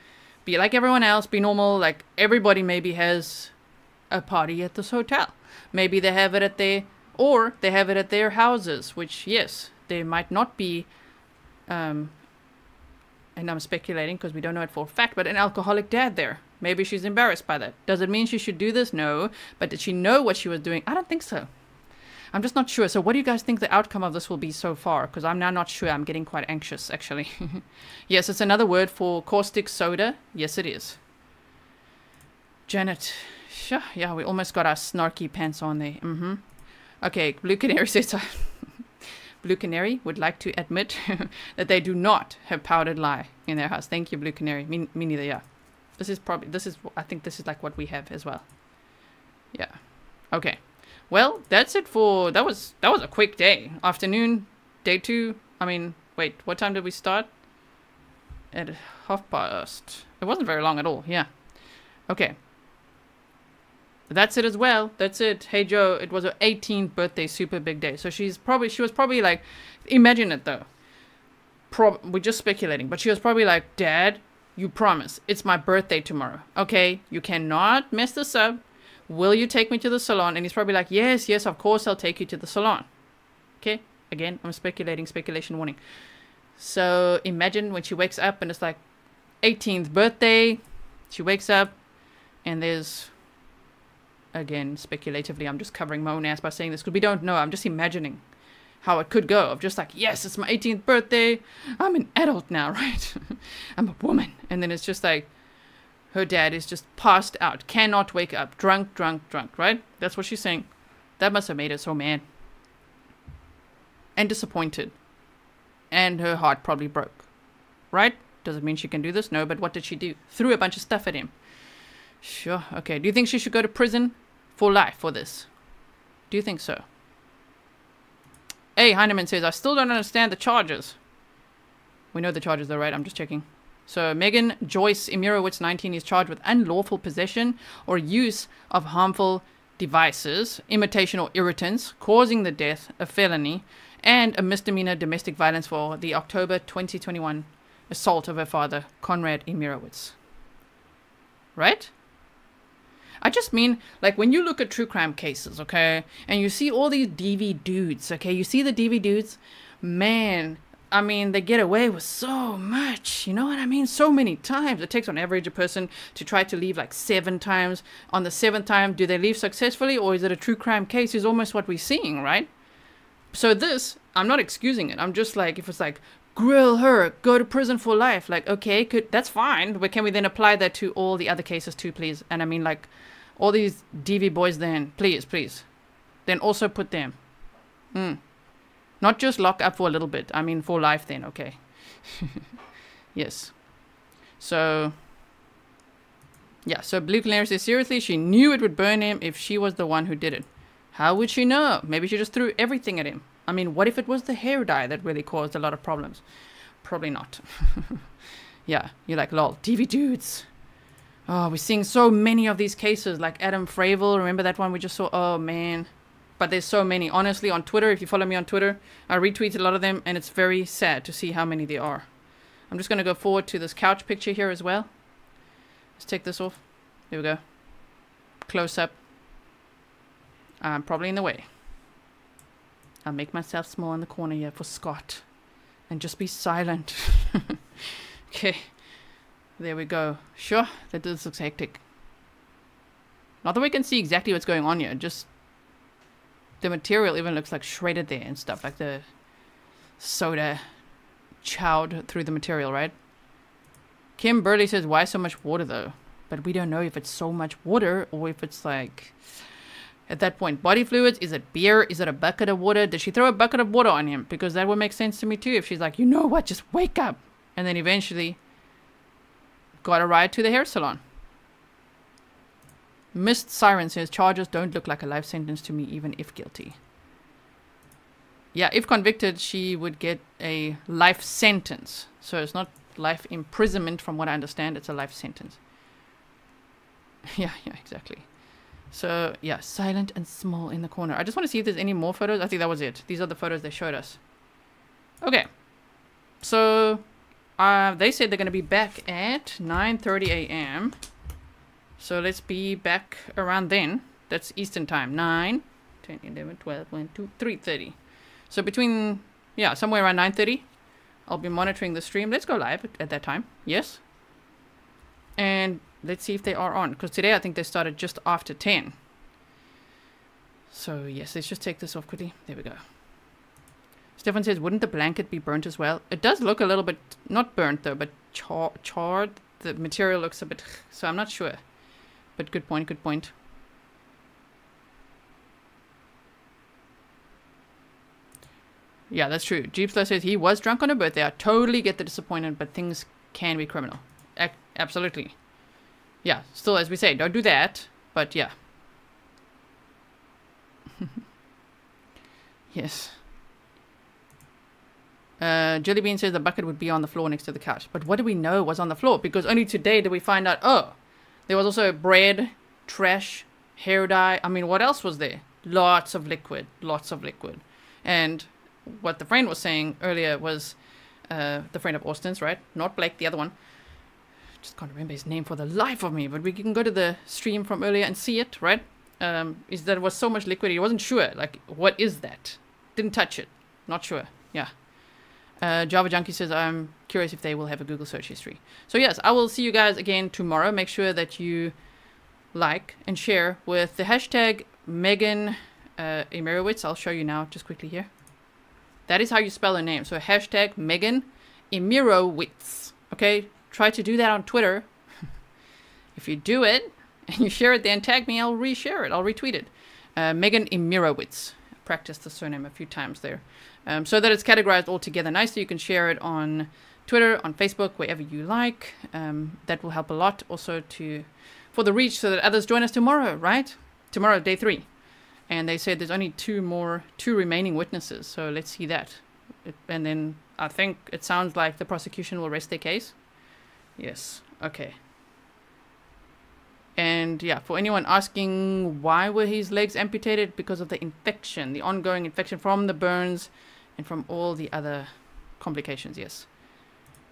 be like everyone else. Be normal. Like everybody maybe has a party at this hotel. Maybe they have it at their... Or they have it at their houses. Which, yes, they might not be... Um, and I'm speculating because we don't know it for a fact. But an alcoholic dad there. Maybe she's embarrassed by that. Does it mean she should do this? No. But did she know what she was doing? I don't think so. I'm just not sure. So what do you guys think the outcome of this will be so far? Because I'm now not sure. I'm getting quite anxious, actually. Yes, it's another word for caustic soda. Yes, it is. Janet. Sure. Yeah, we almost got our snarky pants on there. Mm-hmm. Okay, Blue Canary says... Blue Canary would like to admit that they do not have powdered lye in their house. Thank you, Blue Canary. Me, me neither, yeah. This is probably... This is... I think this is like what we have as well. Yeah. Okay. Well, that's it for, that was, that was a quick day. Afternoon, day two. I mean, wait, what time did we start? At half past. It wasn't very long at all, yeah. Okay. That's it as well. That's it. Hey, Joe, it was her eighteenth birthday, super big day. So she's probably, she was probably like, imagine it though. Pro- we're just speculating, but she was probably like, Dad, you promise, it's my birthday tomorrow. Okay, you cannot mess this up. Will you take me to the salon? And he's probably like, yes, yes, of course, I'll take you to the salon. Okay. Again, I'm speculating, speculation warning. So imagine when she wakes up and it's like eighteenth birthday. She wakes up and there's, again, speculatively, I'm just covering my own ass by saying this because we don't know. I'm just imagining how it could go. I'm just like, yes, it's my eighteenth birthday. I'm an adult now, right? I'm a woman. And then it's just like, her dad is just passed out, cannot wake up, drunk, drunk, drunk, right? That's what she's saying. That must have made her so mad. And disappointed. And her heart probably broke, right? Doesn't mean she can do this, no, but what did she do? Threw a bunch of stuff at him. Sure, okay. Do you think she should go to prison for life for this? Do you think so? A. Heinemann says, I still don't understand the charges. We know the charges though, right? I'm just checking. So, Megan Joyce Imirowicz, nineteen, is charged with unlawful possession or use of harmful devices, imitation or irritants, causing the death, a felony, and a misdemeanor domestic violence for the October twenty twenty-one assault of her father, Konrad Imirowicz. Right? I just mean, like, when you look at true crime cases, okay, and you see all these D V dudes, okay, you see the D V dudes, man, I mean, they get away with so much, you know what I mean? So many times. It takes on average a person to try to leave like seven times. On the seventh time, do they leave successfully, or is it a true crime case? Is almost what we're seeing, right? So this, I'm not excusing it. I'm just like, if it's like, grill her, go to prison for life, like, okay, could, that's fine, but can we then apply that to all the other cases too, please? And I mean, like, all these D V boys then, please, please, then also put them. Mm. Not just lock up for a little bit, I mean for life then, okay. Yes. So, yeah, so Blue Claire says, seriously, she knew it would burn him if she was the one who did it. How would she know? Maybe she just threw everything at him. I mean, what if it was the hair dye that really caused a lot of problems? Probably not. Yeah, you're like, lol, D V dudes. Oh, we're seeing so many of these cases, like Adam Fravel, remember that one we just saw? Oh, man. But there's so many. Honestly, on Twitter, if you follow me on Twitter, I retweet a lot of them, and it's very sad to see how many there are. I'm just going to go forward to this couch picture here as well. Let's take this off. There we go. Close up. I'm probably in the way. I'll make myself small in the corner here for Scott. And just be silent. Okay. There we go. Sure, that does look hectic. Not that we can see exactly what's going on here. Just the material even looks like shredded there and stuff. Like the soda chowed through the material, right? Kim Burley says, why so much water though? But we don't know if it's so much water or if it's like... At that point, body fluids, is it beer? Is it a bucket of water? Did she throw a bucket of water on him? Because that would make sense to me too if she's like, you know what, just wake up. And then eventually got a ride to the hair salon. Missed Siren says, charges don't look like a life sentence to me even if guilty. Yeah, if convicted, she would get a life sentence. So it's not life imprisonment from what I understand, it's a life sentence. Yeah, yeah, exactly. So, yeah, silent and small in the corner. I just want to see if there's any more photos. I think that was it. These are the photos they showed us. Okay. So, uh, they said they're going to be back at nine thirty a m So, let's be back around then. That's Eastern time. nine, ten, eleven, twelve, one, two, three thirty. So, between, yeah, somewhere around nine thirty, I'll be monitoring the stream. Let's go live at that time. Yes. And... let's see if they are on, because today I think they started just after ten. So yes, let's just take this off quickly. There we go. Stefan says, wouldn't the blanket be burnt as well? It does look a little bit, not burnt though, but char charred. The material looks a bit, so I'm not sure. But good point, good point. Yeah, that's true. Jeepster says, he was drunk on her birthday. I totally get the disappointment, but things can be criminal. A absolutely. Yeah, still, as we say, don't do that, but yeah. Yes. Uh, Jellybean says the bucket would be on the floor next to the couch. But what do we know was on the floor? Because only today did we find out, oh, there was also bread, trash, hair dye. I mean, what else was there? Lots of liquid, lots of liquid. And what the friend was saying earlier was, uh, the friend of Austin's, right? Not Blake, the other one. Just can't remember his name for the life of me, but we can go to the stream from earlier and see it, right? Um, is that it was so much liquid, he wasn't sure. Like, what is that? Didn't touch it. Not sure. Yeah. Uh, Java Junkie says, I'm curious if they will have a Google search history. So yes, I will see you guys again tomorrow. Make sure that you like and share with the hashtag Megan uh, Imirowicz. I'll show you now just quickly here. That is how you spell her name. So hashtag Megan Imirowicz. Okay? Try to do that on Twitter. If you do it and you share it there and tag me, I'll reshare it. I'll retweet it. Uh, Megan Imirowicz. I practiced the surname a few times there. Um, so that it's categorized all together nicely. You can share it on Twitter, on Facebook, wherever you like. Um, that will help a lot also to for the reach so that others join us tomorrow, right? Tomorrow, day three. And they said there's only two more, two remaining witnesses. So let's see that. It, and then I think it sounds like the prosecution will rest their case. Yes, okay. And yeah, for anyone asking why were his legs amputated, because of the infection, the ongoing infection from the burns and from all the other complications, yes.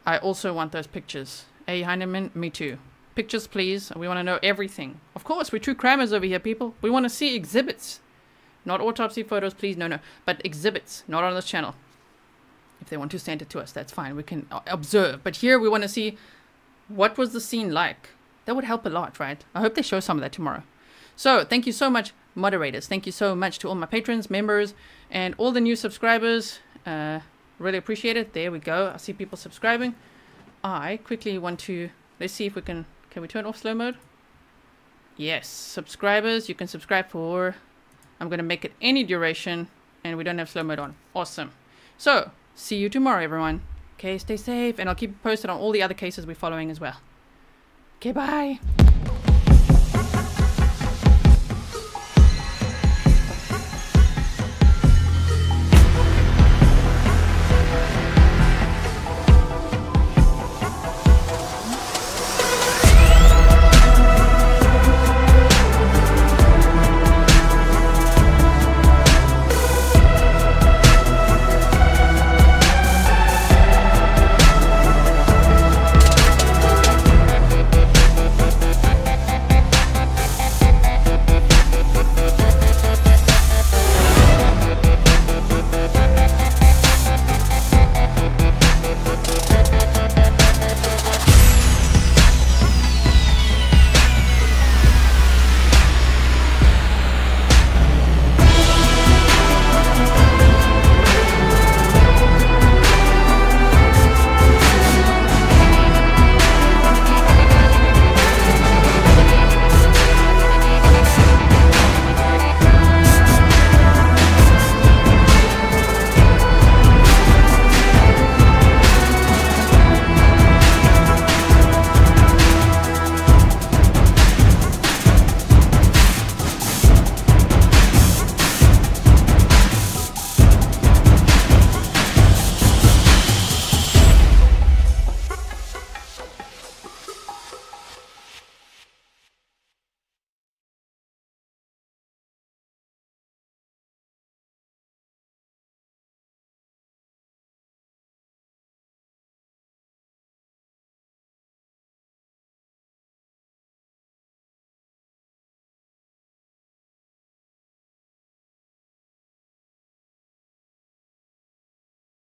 I also want those pictures. A. Heinemann, me too. Pictures, please. We want to know everything. Of course, we're true crammers over here, people. We want to see exhibits. Not autopsy photos, please. No, no. But exhibits, not on this channel. If they want to send it to us, that's fine. We can observe. But here we want to see what was the scene like. That would help a lot, right? I hope they show some of that tomorrow. So thank you so much, moderators. Thank you so much to all my patrons, members, and all the new subscribers. Uh, really appreciate it. There we go. I see people subscribing. I quickly want to... Let's see if we can... Can we turn off slow mode? Yes. Subscribers, you can subscribe for... I'm going to make it any duration, and we don't have slow mode on. Awesome. So, see you tomorrow, everyone. Okay, stay safe, and I'll keep posted on all the other cases we're following as well. Okay, bye.